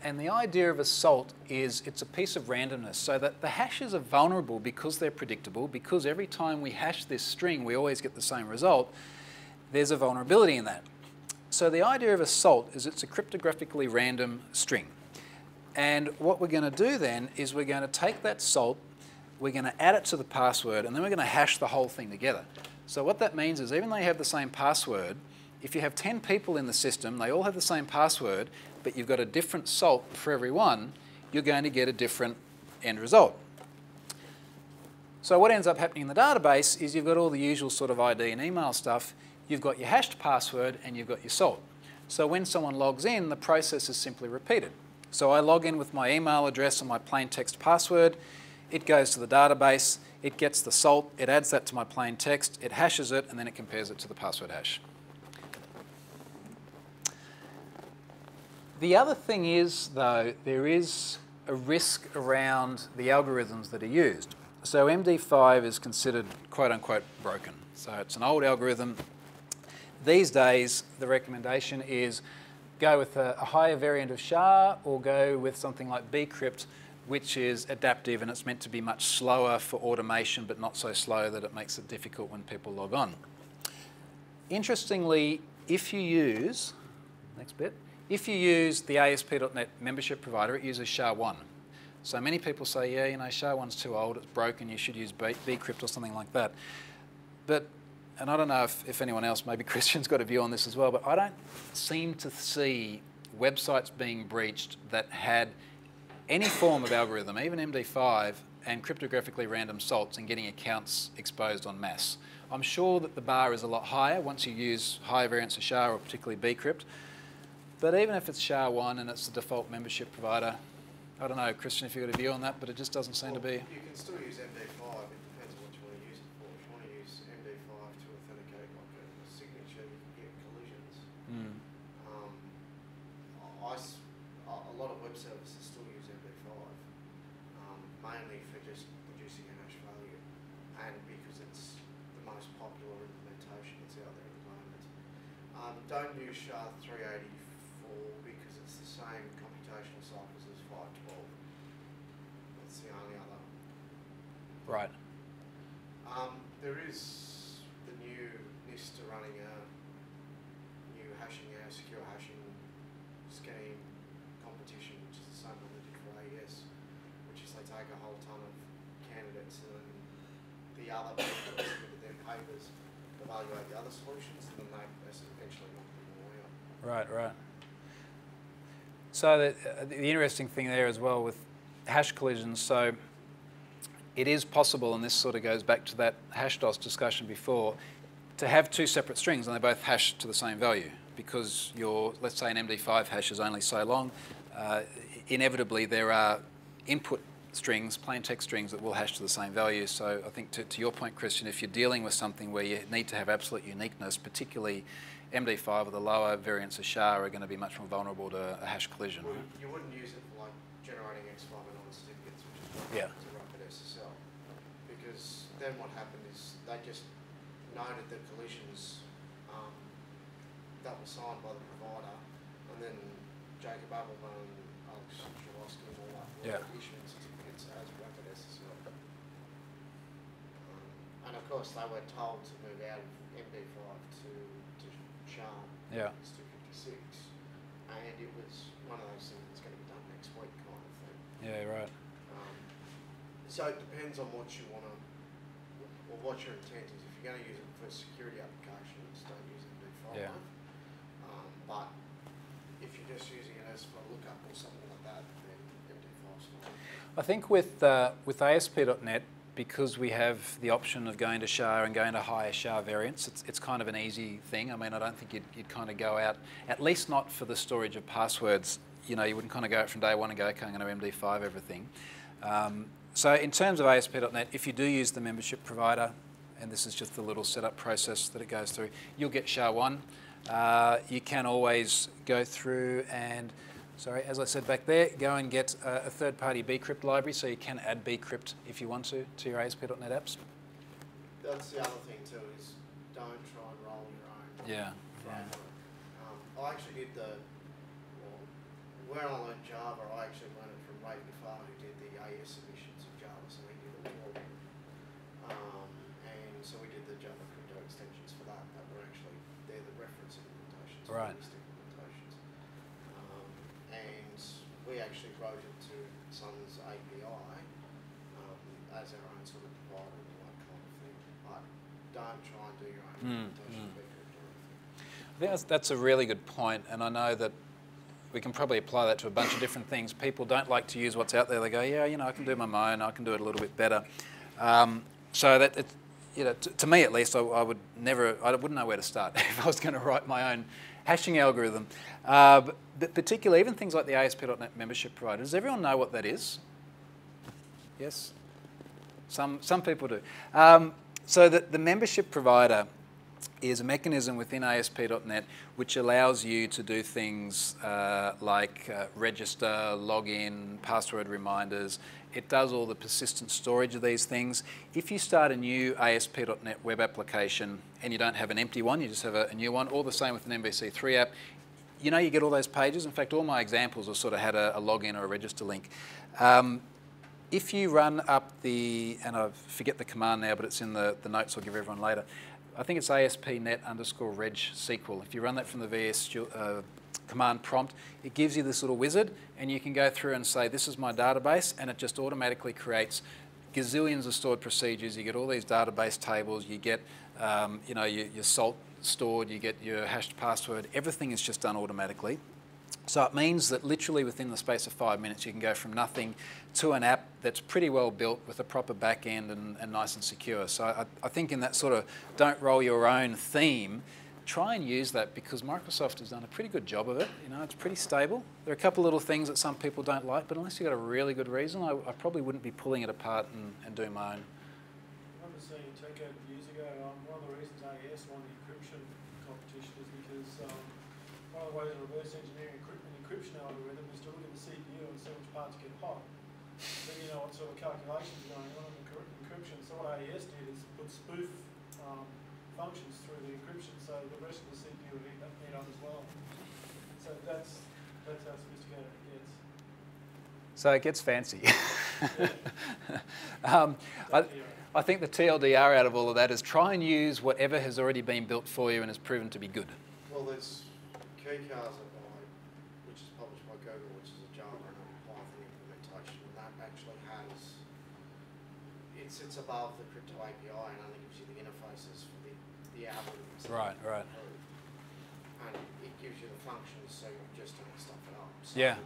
And the idea of a salt is it's a piece of randomness, so that the hashes are vulnerable because they're predictable, because every time we hash this string, we always get the same result. There's a vulnerability in that. So the idea of a salt is it's a cryptographically random string. And what we're going to do then is we're going to take that salt, we're going to add it to the password, and then we're going to hash the whole thing together. So what that means is even though you have the same password, if you have ten people in the system, they all have the same password, but you've got a different salt for every one, you're going to get a different end result. So what ends up happening in the database is you've got all the usual sort of I D and email stuff, you've got your hashed password, and you've got your salt. So when someone logs in, the process is simply repeated. So I log in with my email address and my plain text password, it goes to the database, it gets the salt, it adds that to my plain text, it hashes it, and then it compares it to the password hash. The other thing is, though, there is a risk around the algorithms that are used. So M D five is considered quote-unquote broken. So it's an old algorithm. These days, the recommendation is go with a, a higher variant of S H A or go with something like Bcrypt, which is adaptive, and it's meant to be much slower for automation, but not so slow that it makes it difficult when people log on. Interestingly, if you use, next bit, if you use the A S P dot net membership provider, it uses S H A one. So many people say, yeah, you know, S H A one's too old, it's broken, you should use Bcrypt or something like that. But, and I don't know if, if anyone else, maybe Christian's got a view on this as well, but I don't seem to see websites being breached that had any form of algorithm, even M D five, and cryptographically random salts and getting accounts exposed en masse. I'm sure that the bar is a lot higher once you use higher variants of S H A or particularly Bcrypt. But even if it's S H A one and it's the default membership provider, I don't know, Christian, if you've got a view on that, but it just doesn't seem well, to be. You can still use M D five, it depends on what you want to use it for. If you want to use M D five to authenticate like a signature, you can get collisions. Mm. Um, I, a lot of web services still use M D five, um, mainly for just producing a hash value, and because it's the most popular implementation that's out there at the moment. Um, don't use S H A three eighty-four because it's the same computational cycles as five twelve. That's the only other. Right. Um, there is the new NIST are running a new hashing, a secure hashing scheme competition, which is the same one they did for A E S, which is they take a whole ton of candidates and then the other people that submitted their papers evaluate the other solutions and then they eventually knock them all out. Right, right. So the, the interesting thing there as well with hash collisions, so it is possible, and this sort of goes back to that Hashdos discussion before, to have two separate strings and they both hash to the same value because your, let's say an M D five hash is only so long. Uh, inevitably there are input strings, plain text strings that will hash to the same value. So I think to, to your point, Christian, if you're dealing with something where you need to have absolute uniqueness, particularly M D five or the lower variants of S H A are going to be much more vulnerable to a hash collision. Well, you wouldn't use it for like generating X five and all the certificates, which is like yeah. to run at S S L. Because then what happened is they just noted the collisions um, that were signed by the provider, and then Jacob Abelman and Alex Jaworski and all that were yeah. issuing certificates as rapid S S L. Um, and of course, they were told to move out of M D five to yeah. It's two fifty-six, and it was one of those things that's going to be done next week kind of thing. Yeah, right. Um, so it depends on what you want to, or what your intent is. If you're going to use it for security applications, don't use it for yeah. um, but if you're just using it as for a lookup or something like that, then M D five's fine. I think with, uh, with A S P dot net, because we have the option of going to S H A and going to higher S H A variants, it's, it's kind of an easy thing. I mean, I don't think you'd, you'd kind of go out, at least not for the storage of passwords. You know, you wouldn't kind of go out from day one and go, okay, I'm going to M D five everything. Um, so in terms of A S P dot net, if you do use the membership provider, and this is just the little setup process that it goes through, you'll get S H A one. Uh, you can always go through and, sorry, as I said back there, go and get uh, a third-party Bcrypt library, so you can add Bcrypt if you want to to your A S P dot net apps. That's the other thing too, is don't try and roll your own. Yeah. yeah. Um, I actually did the, well, when I learned Java, I actually learned it from Ray Bifar, who did the A E S submissions of Java, so we did it all. Um, and so we did the Java crypto extensions for that, that were actually, they're the reference implementations. Right. We actually wrote it to Sun's A P I um, as our own sort of provider and that kind of thing. But don't try and do your own mm, implementation. Mm. I think that's, that's a really good point, and I know that we can probably apply that to a bunch of different things. People don't like to use what's out there. They go, yeah, you know, I can do my own. I can do it a little bit better. Um, so that, it, you know, t to me at least, I, I would never, I wouldn't know where to start if I was going to write my own hashing algorithm. Uh, but, but particularly, even things like the A S P dot net membership provider. Does everyone know what that is? Yes? Some, some people do. Um, so the, the membership provider is a mechanism within A S P dot net which allows you to do things uh, like uh, register, login, password reminders. It does all the persistent storage of these things. If you start a new A S P dot net web application and you don't have an empty one, you just have a, a new one, or the same with an M V C three app, you know you get all those pages. In fact, all my examples have sort of had a, a login or a register link. Um, if you run up the, and I forget the command now, but it's in the, the notes I'll give everyone later, I think it's A S P dot net underscore reg S Q L. If you run that from the V S uh, command prompt, it gives you this little wizard, and you can go through and say, this is my database, and it just automatically creates gazillions of stored procedures. You get all these database tables, you get um, you know, your, your salt stored, you get your hashed password, everything is just done automatically. So it means that literally within the space of five minutes, you can go from nothing to an app that's pretty well built with a proper back end and, and nice and secure. So I, I think in that sort of don't roll your own theme, try and use that, because Microsoft has done a pretty good job of it. You know, it's pretty stable. There are a couple little things that some people don't like, but unless you've got a really good reason, I, I probably wouldn't be pulling it apart and, and doing my own. I remember seeing takeover years ago, um, one of the reasons A E S won the encryption competition is because um, one of the ways of reverse engineering an encryption algorithm is to look at the C P U and see which parts get hot. So you know what sort of calculations are going on in encryption. So what A E S did is put spoof um, functions through the encryption so the rest of the C P U would eat, eat up as well. So that's, that's how sophisticated it gets. So it gets fancy. um, I, I think the T L D R out of all of that is try and use whatever has already been built for you and has proven to be good. Well, there's K CARS I buy, which is published by Google, which is a Java and Python implementation, and that actually has, it sits above the crypto A P I and only gives you the interfaces for the, the algorithms. Right, right. And it gives you the functions, so you just don't stuff it up. So yeah.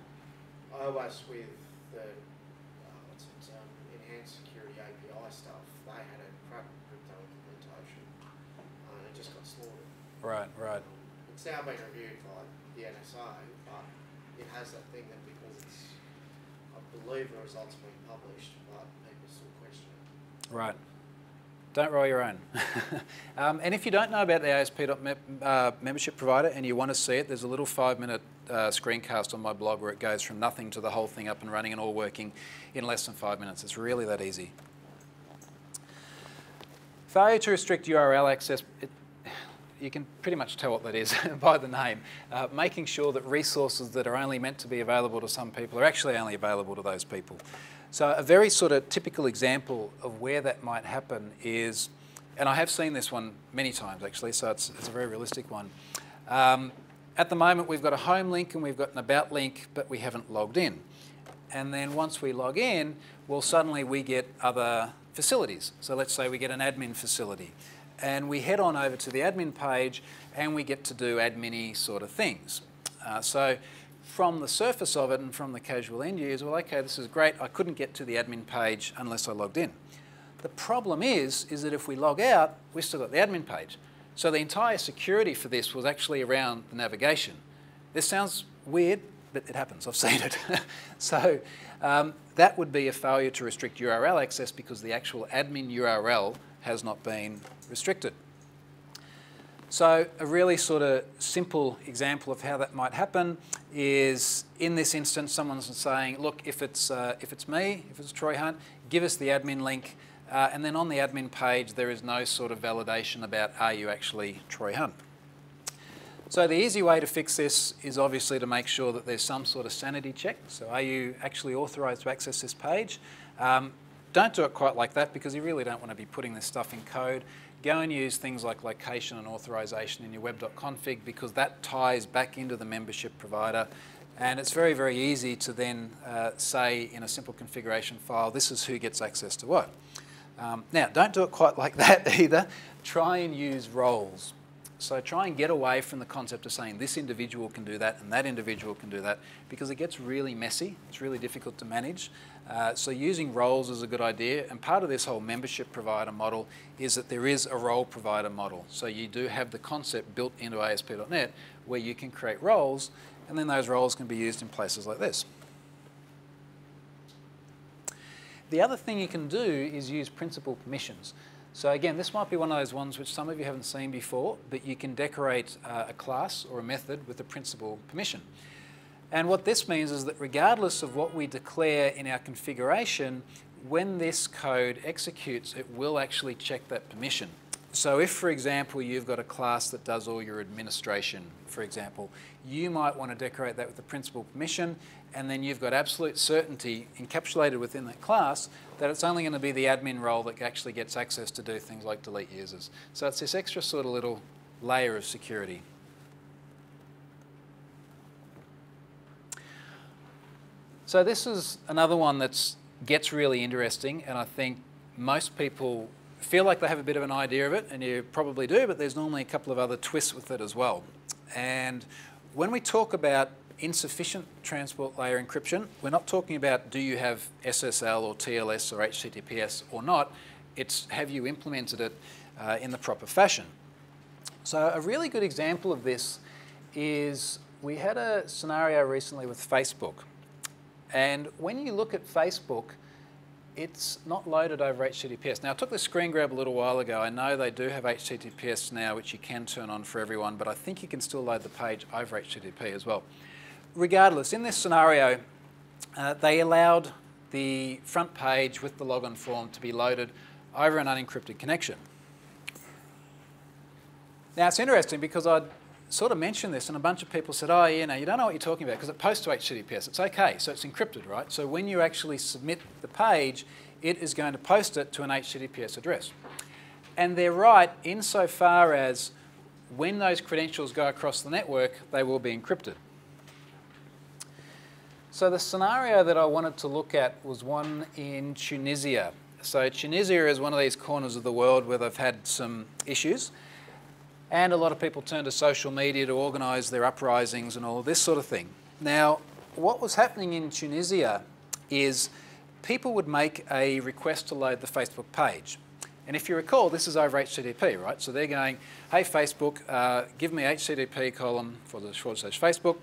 OWASP with the uh, what's it, um, enhanced security A P I stuff, they had a crap crypto implementation, uh, and it just got slaughtered. Right, right. It's now been reviewed by the N S A, but it has that thing that because it's, I believe the results have been published, but people still question it. Right. Don't roll your own. um, and if you don't know about the A S P dot net uh, membership provider and you want to see it, there's a little five-minute uh, screencast on my blog where it goes from nothing to the whole thing up and running and all working in less than five minutes. It's really that easy. Failure to restrict U R L access. It, You can pretty much tell what that is by the name. Uh, making sure that resources that are only meant to be available to some people are actually only available to those people. So a very sort of typical example of where that might happen is, and I have seen this one many times actually, so it's, it's a very realistic one. Um, at the moment we've got a home link and we've got an about link, but we haven't logged in. And then once we log in, well, suddenly we get other facilities. So let's say we get an admin facility. And we head on over to the admin page and we get to do admin-y sort of things. Uh, so from the surface of it and from the casual end user, well, okay, this is great. I couldn't get to the admin page unless I logged in. The problem is, is that if we log out, we've still got the admin page. So the entire security for this was actually around the navigation. This sounds weird, but it happens. I've seen it. So um, that would be a failure to restrict U R L access because the actual admin U R L has not been restricted. So a really sort of simple example of how that might happen is in this instance someone's saying, look, if it's, uh, if it's me, if it's Troy Hunt, give us the admin link, uh, and then on the admin page there is no sort of validation about are you actually Troy Hunt. So the easy way to fix this is obviously to make sure that there's some sort of sanity check. So are you actually authorized to access this page? Um, Don't do it quite like that because you really don't want to be putting this stuff in code. Go and use things like location and authorization in your web dot config because that ties back into the membership provider. And it's very, very easy to then uh, say in a simple configuration file, this is who gets access to what. Um, now, don't do it quite like that either. Try and use roles. So try and get away from the concept of saying this individual can do that and that individual can do that because it gets really messy. It's really difficult to manage. Uh, so using roles is a good idea, and part of this whole membership provider model is that there is a role provider model. So you do have the concept built into A S P dot net where you can create roles, and then those roles can be used in places like this. The other thing you can do is use principal permissions. So again, this might be one of those ones which some of you haven't seen before, that you can decorate uh, a class or a method with a principal permission. And what this means is that regardless of what we declare in our configuration, when this code executes, it will actually check that permission. So if, for example, you've got a class that does all your administration, for example, you might want to decorate that with the principal permission, and then you've got absolute certainty encapsulated within that class that it's only going to be the admin role that actually gets access to do things like delete users. So it's this extra sort of little layer of security. So this is another one that gets really interesting, and I think most people feel like they have a bit of an idea of it, and you probably do, but there's normally a couple of other twists with it as well. And when we talk about insufficient transport layer encryption, we're not talking about do you have S S L or T L S or H T T P S or not, it's have you implemented it uh, in the proper fashion. So a really good example of this is we had a scenario recently with Facebook. And when you look at Facebook, it's not loaded over H T T P S. Now, I took this screen grab a little while ago. I know they do have H T T P S now, which you can turn on for everyone, but I think you can still load the page over H T T P as well. Regardless, in this scenario, uh, they allowed the front page with the logon form to be loaded over an unencrypted connection. Now, it's interesting because I'd sort of mentioned this, and a bunch of people said, oh, you know, you don't know what you're talking about because it posts to H T T P S. It's okay, so it's encrypted, right? So when you actually submit the page, it is going to post it to an H T T P S address. And they're right insofar as when those credentials go across the network, they will be encrypted. So the scenario that I wanted to look at was one in Tunisia. So Tunisia is one of these corners of the world where they've had some issues. And a lot of people turned to social media to organise their uprisings and all this sort of thing. Now, what was happening in Tunisia is people would make a request to load the Facebook page. And if you recall, this is over H T T P, right? So they're going, hey, Facebook, uh, give me H T T P colon for the forward slash Facebook.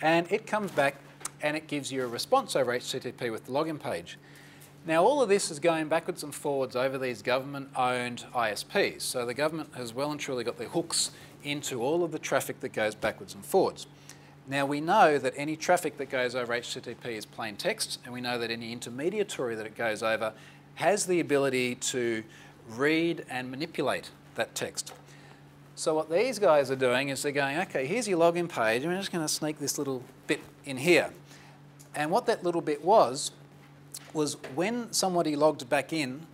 And it comes back and it gives you a response over H T T P with the login page. Now, all of this is going backwards and forwards over these government-owned I S Ps. So the government has well and truly got their hooks into all of the traffic that goes backwards and forwards. Now, we know that any traffic that goes over H T T P is plain text, and we know that any intermediary that it goes over has the ability to read and manipulate that text. So what these guys are doing is they're going, okay, here's your login page, and we're just going to sneak this little bit in here. And what that little bit was was when somebody logged back in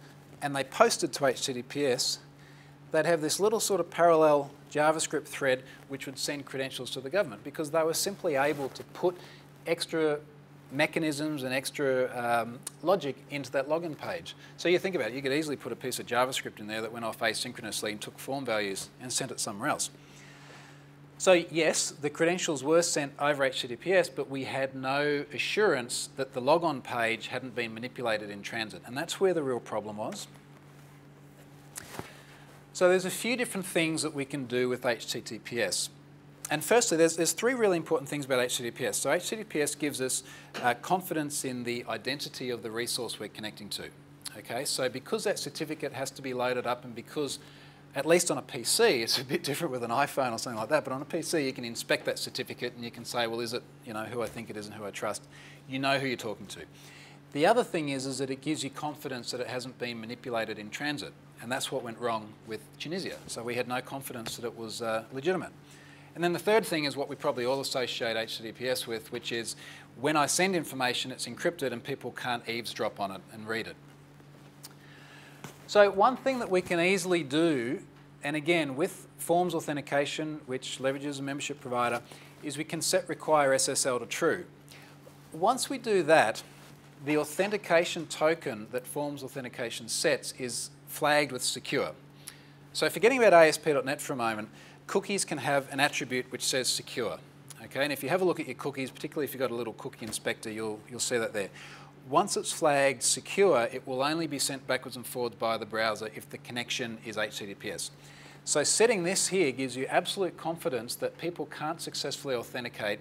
and they posted to H T T P S, they'd have this little sort of parallel JavaScript thread which would send credentials to the government because they were simply able to put extra mechanisms and extra um, logic into that login page. So you think about it, you could easily put a piece of JavaScript in there that went off asynchronously and took form values and sent it somewhere else. So yes, the credentials were sent over H T T P S, but we had no assurance that the logon page hadn't been manipulated in transit, and that's where the real problem was. So there's a few different things that we can do with H T T P S. And firstly, there's, there's three really important things about H T T P S. So H T T P S gives us uh, confidence in the identity of the resource we're connecting to. Okay, so because that certificate has to be loaded up, and because at least on a P C, it's a bit different with an iPhone or something like that, but on a P C you can inspect that certificate and you can say, well, is it, you know, who I think it is and who I trust? You know who you're talking to. The other thing is, is that it gives you confidence that it hasn't been manipulated in transit, and that's what went wrong with Tunisia. So we had no confidence that it was uh, legitimate. And then the third thing is what we probably all associate H T T P S with, which is when I send information, it's encrypted and people can't eavesdrop on it and read it. So one thing that we can easily do, and again with Forms Authentication, which leverages a membership provider, is we can set require S S L to true. Once we do that, the authentication token that Forms Authentication sets is flagged with secure. So forgetting about A S P dot net for a moment, cookies can have an attribute which says secure. Okay, and if you have a look at your cookies, particularly if you've got a little cookie inspector, you'll, you'll see that there. Once it's flagged secure, it will only be sent backwards and forwards by the browser if the connection is H T T P S. So setting this here gives you absolute confidence that people can't successfully authenticate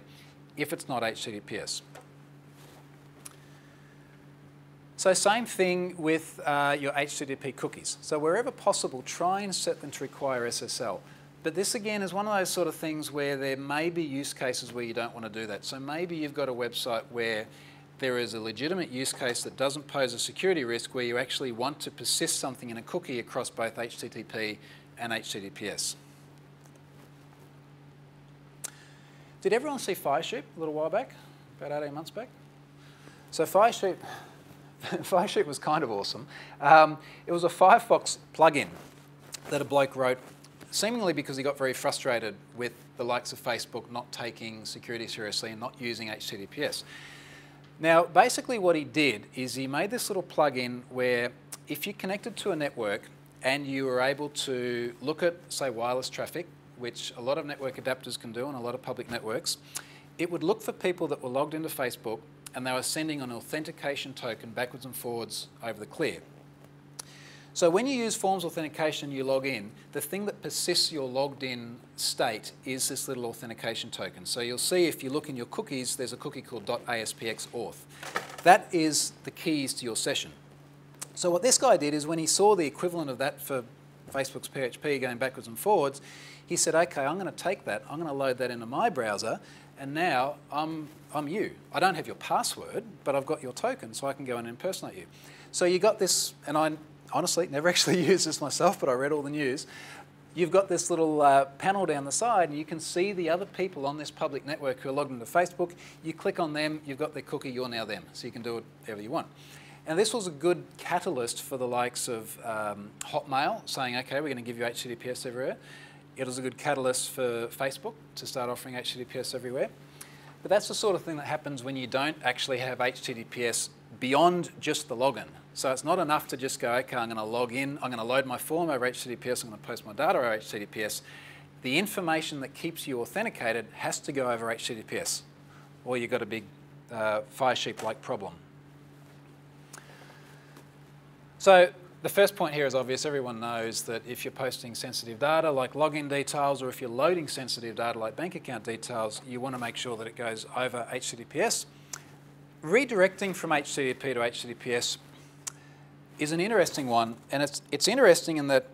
if it's not H T T P S. So same thing with uh, your H T T P cookies. So wherever possible, try and set them to require S S L. But this, again, is one of those sort of things where there may be use cases where you don't want to do that. So maybe you've got a website where there is a legitimate use case that doesn't pose a security risk, where you actually want to persist something in a cookie across both H T T P and H T T P S. Did everyone see Firesheep a little while back, about eighteen months back? So Firesheep, Firesheep was kind of awesome. Um, it was a Firefox plugin that a bloke wrote, seemingly because he got very frustrated with the likes of Facebook not taking security seriously and not using H T T P S. Now, basically what he did is he made this little plugin where if you connected to a network and you were able to look at, say, wireless traffic, which a lot of network adapters can do and a lot of public networks, it would look for people that were logged into Facebook and they were sending an authentication token backwards and forwards over the clear. So when you use Forms Authentication, you log in, the thing that persists your logged in state is this little authentication token. So you'll see if you look in your cookies, there's a cookie called .aspx auth. That is the keys to your session. So what this guy did is when he saw the equivalent of that for Facebook's P H P going backwards and forwards, he said, okay, I'm going to take that, I'm going to load that into my browser, and now I'm, I'm you. I don't have your password, but I've got your token, so I can go and impersonate you. So you got this, and I honestly never actually used this myself, but I read all the news. You've got this little uh, panel down the side, and you can see the other people on this public network who are logged into Facebook. You click on them, you've got their cookie, you're now them. So you can do whatever you want. And this was a good catalyst for the likes of um, Hotmail saying, okay, we're going to give you H T T P S everywhere. It was a good catalyst for Facebook to start offering H T T P S everywhere. But that's the sort of thing that happens when you don't actually have H T T P S beyond just the login. So it's not enough to just go, okay, I'm going to log in, I'm going to load my form over H T T P S, I'm going to post my data over H T T P S. The information that keeps you authenticated has to go over H T T P S, or you've got a big uh, Firesheep-like problem. So the first point here is obvious. Everyone knows that if you're posting sensitive data like login details, or if you're loading sensitive data like bank account details, you want to make sure that it goes over H T T P S. Redirecting from H T T P to H T T P S is an interesting one, and it's, it's interesting in that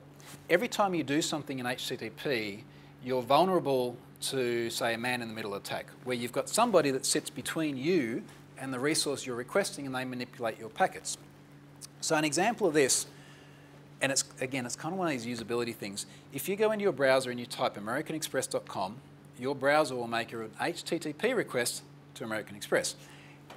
every time you do something in H T T P, you're vulnerable to, say, a man-in-the-middle attack, where you've got somebody that sits between you and the resource you're requesting, and they manipulate your packets. So an example of this, and it's again, it's kind of one of these usability things. If you go into your browser and you type American Express dot com, your browser will make an H T T P request to American Express.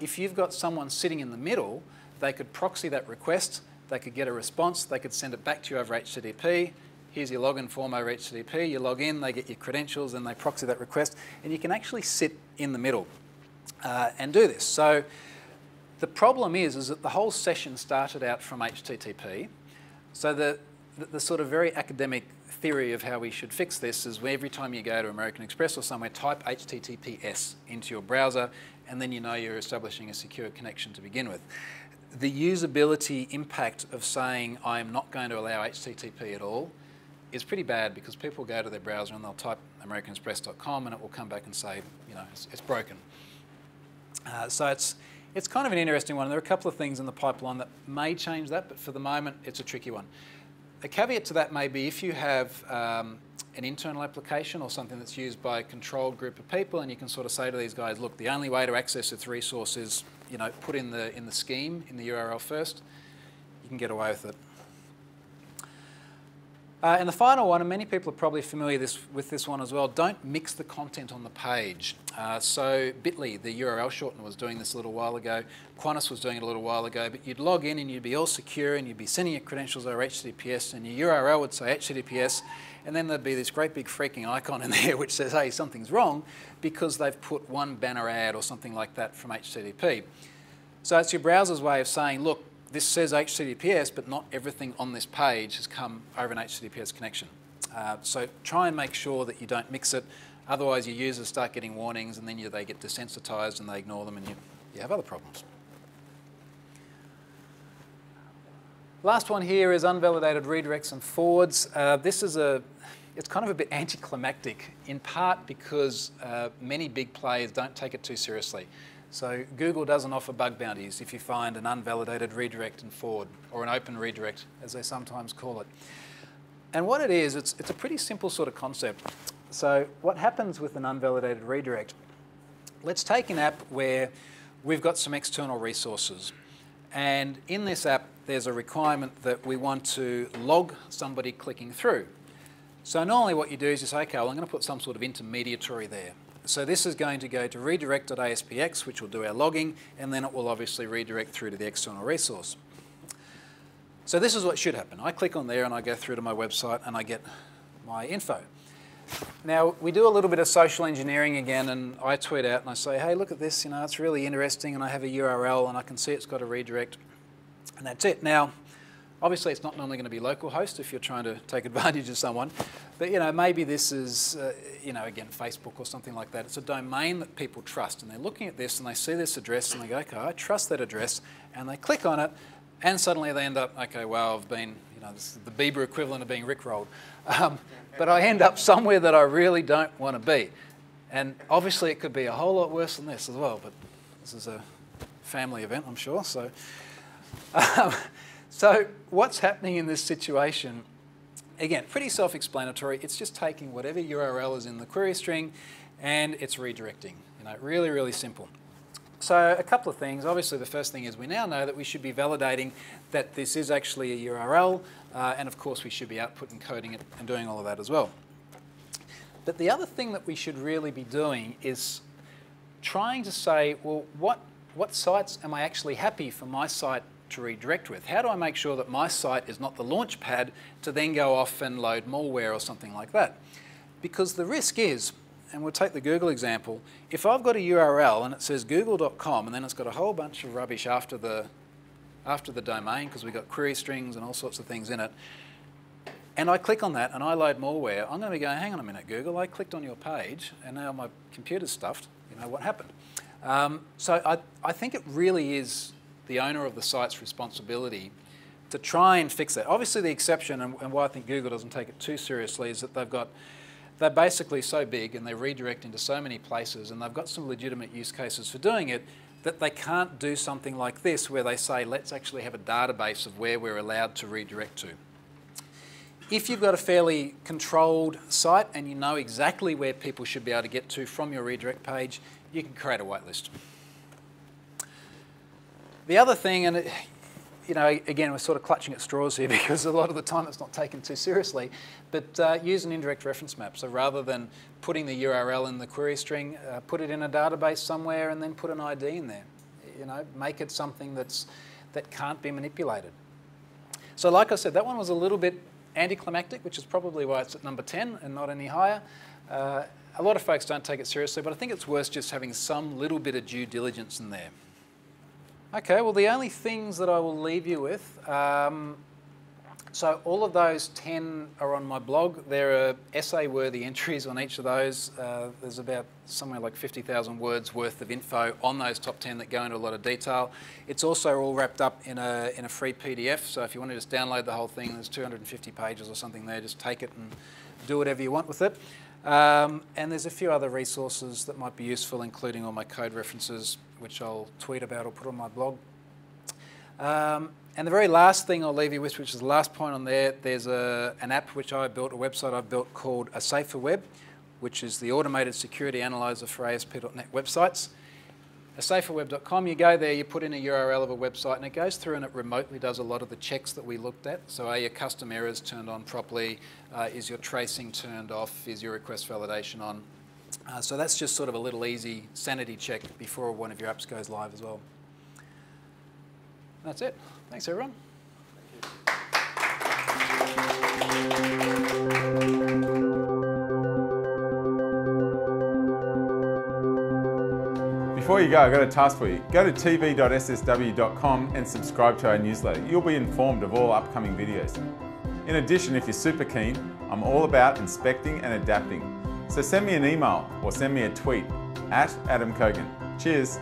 If you've got someone sitting in the middle, they could proxy that request, they could get a response, they could send it back to you over H T T P. Here's your login form over H T T P. You log in, they get your credentials, and they proxy that request. And you can actually sit in the middle uh, and do this. So the problem is, is that the whole session started out from H T T P. So the, the, the sort of very academic theory of how we should fix this is every time you go to American Express or somewhere, type H T T P S into your browser, and then you know you're establishing a secure connection to begin with. The usability impact of saying I'm not going to allow H T T P at all is pretty bad, because people go to their browser and they'll type American Express dot com and it will come back and say, you know, it's, it's broken. Uh, so it's It's kind of an interesting one. There are a couple of things in the pipeline that may change that, but for the moment, it's a tricky one. A caveat to that may be if you have um, an internal application or something that's used by a controlled group of people, and you can sort of say to these guys, look, the only way to access its resource is, you know, put in the, in the scheme, in the U R L first, you can get away with it. Uh, and the final one, and many people are probably familiar this, with this one as well, don't mix the content on the page. Uh, so Bitly, the U R L shortener, was doing this a little while ago. Qantas was doing it a little while ago. But you'd log in and you'd be all secure and you'd be sending your credentials over H T T P S, and your U R L would say H T T P S, and then there'd be this great big freaking icon in there which says, hey, something's wrong, because they've put one banner ad or something like that from H T T P. So it's your browser's way of saying, look, this says H T T P S, but not everything on this page has come over an H T T P S connection. Uh, so try and make sure that you don't mix it. Otherwise, your users start getting warnings, and then you, they get desensitized, and they ignore them, and you, you have other problems. Last one here is unvalidated redirects and forwards. Uh, this is a, it's kind of a bit anticlimactic, in part because uh, many big players don't take it too seriously. So Google doesn't offer bug bounties if you find an unvalidated redirect and forward, or an open redirect, as they sometimes call it. And what it is, it's, it's a pretty simple sort of concept. So what happens with an unvalidated redirect? Let's take an app where we've got some external resources. And in this app, there's a requirement that we want to log somebody clicking through. So normally what you do is you say, OK, well, I'm going to put some sort of intermediary there. So this is going to go to redirect.aspx, which will do our logging, and then it will obviously redirect through to the external resource. So this is what should happen. I click on there, and I go through to my website, and I get my info. Now, we do a little bit of social engineering again, and I tweet out, and I say, hey, look at this. You know, it's really interesting, and I have a U R L, and I can see it's got a redirect, and that's it. Now, obviously, it's not normally going to be localhost if you're trying to take advantage of someone. But, you know, maybe this is, uh, you know, again, Facebook or something like that. It's a domain that people trust. And they're looking at this, and they see this address, and they go, OK, I trust that address. And they click on it, and suddenly they end up, OK, well, I've been, you know, this is the Bieber equivalent of being rickrolled. Um, but I end up somewhere that I really don't want to be. And obviously, it could be a whole lot worse than this as well. But this is a family event, I'm sure. So. Um, So what's happening in this situation, again, pretty self-explanatory. It's just taking whatever U R L is in the query string and it's redirecting. You know, really, really simple. So a couple of things. Obviously, the first thing is we now know that we should be validating that this is actually a U R L. Uh, and of course, we should be output encoding it and doing all of that as well. But the other thing that we should really be doing is trying to say, well, what, what sites am I actually happy for my site to redirect with? How do I make sure that my site is not the launch pad to then go off and load malware or something like that? Because the risk is, and we'll take the Google example, if I've got a U R L and it says google dot com and then it's got a whole bunch of rubbish after the, after the domain because we've got query strings and all sorts of things in it, and I click on that and I load malware, I'm going to be going, hang on a minute, Google, I clicked on your page and now my computer's stuffed. You know, what happened? Um, so I, I think it really is the owner of the site's responsibility to try and fix that. Obviously, the exception, and, and why I think Google doesn't take it too seriously, is that they've got, they're basically so big and they redirect into so many places and they've got some legitimate use cases for doing it that they can't do something like this where they say, let's actually have a database of where we're allowed to redirect to. If you've got a fairly controlled site and you know exactly where people should be able to get to from your redirect page, you can create a whitelist. The other thing, and it, you know, again, we're sort of clutching at straws here because a lot of the time it's not taken too seriously, but uh, use an indirect reference map. So rather than putting the U R L in the query string, uh, put it in a database somewhere and then put an I D in there. You know, make it something that's, that can't be manipulated. So like I said, that one was a little bit anticlimactic, which is probably why it's at number ten and not any higher. Uh, a lot of folks don't take it seriously, but I think it's worth just having some little bit of due diligence in there. OK, well, the only things that I will leave you with, um, so all of those ten are on my blog. There are essay-worthy entries on each of those. Uh, there's about somewhere like fifty thousand words worth of info on those top ten that go into a lot of detail. It's also all wrapped up in a, in a free P D F. So if you want to just download the whole thing, there's two hundred fifty pages or something there. Just take it and do whatever you want with it. Um, and there's a few other resources that might be useful, including all my code references, which I'll tweet about or put on my blog. Um, and the very last thing I'll leave you with, which is the last point on there, there's a, an app which I built, a website I've built called A Safer Web, which is the automated security analyzer for A S P dot net websites. a safer web dot com, you go there, you put in a U R L of a website, and it goes through and it remotely does a lot of the checks that we looked at. So are your custom errors turned on properly? Uh, is your tracing turned off? Is your request validation on? Uh, so that's just sort of a little easy sanity check before one of your apps goes live as well. That's it. Thanks, everyone. Thank you. Before you go, I've got a task for you. Go to t v dot s s w dot com and subscribe to our newsletter. You'll be informed of all upcoming videos. In addition, if you're super keen, I'm all about inspecting and adapting. So send me an email or send me a tweet at Adam Kogan. Cheers.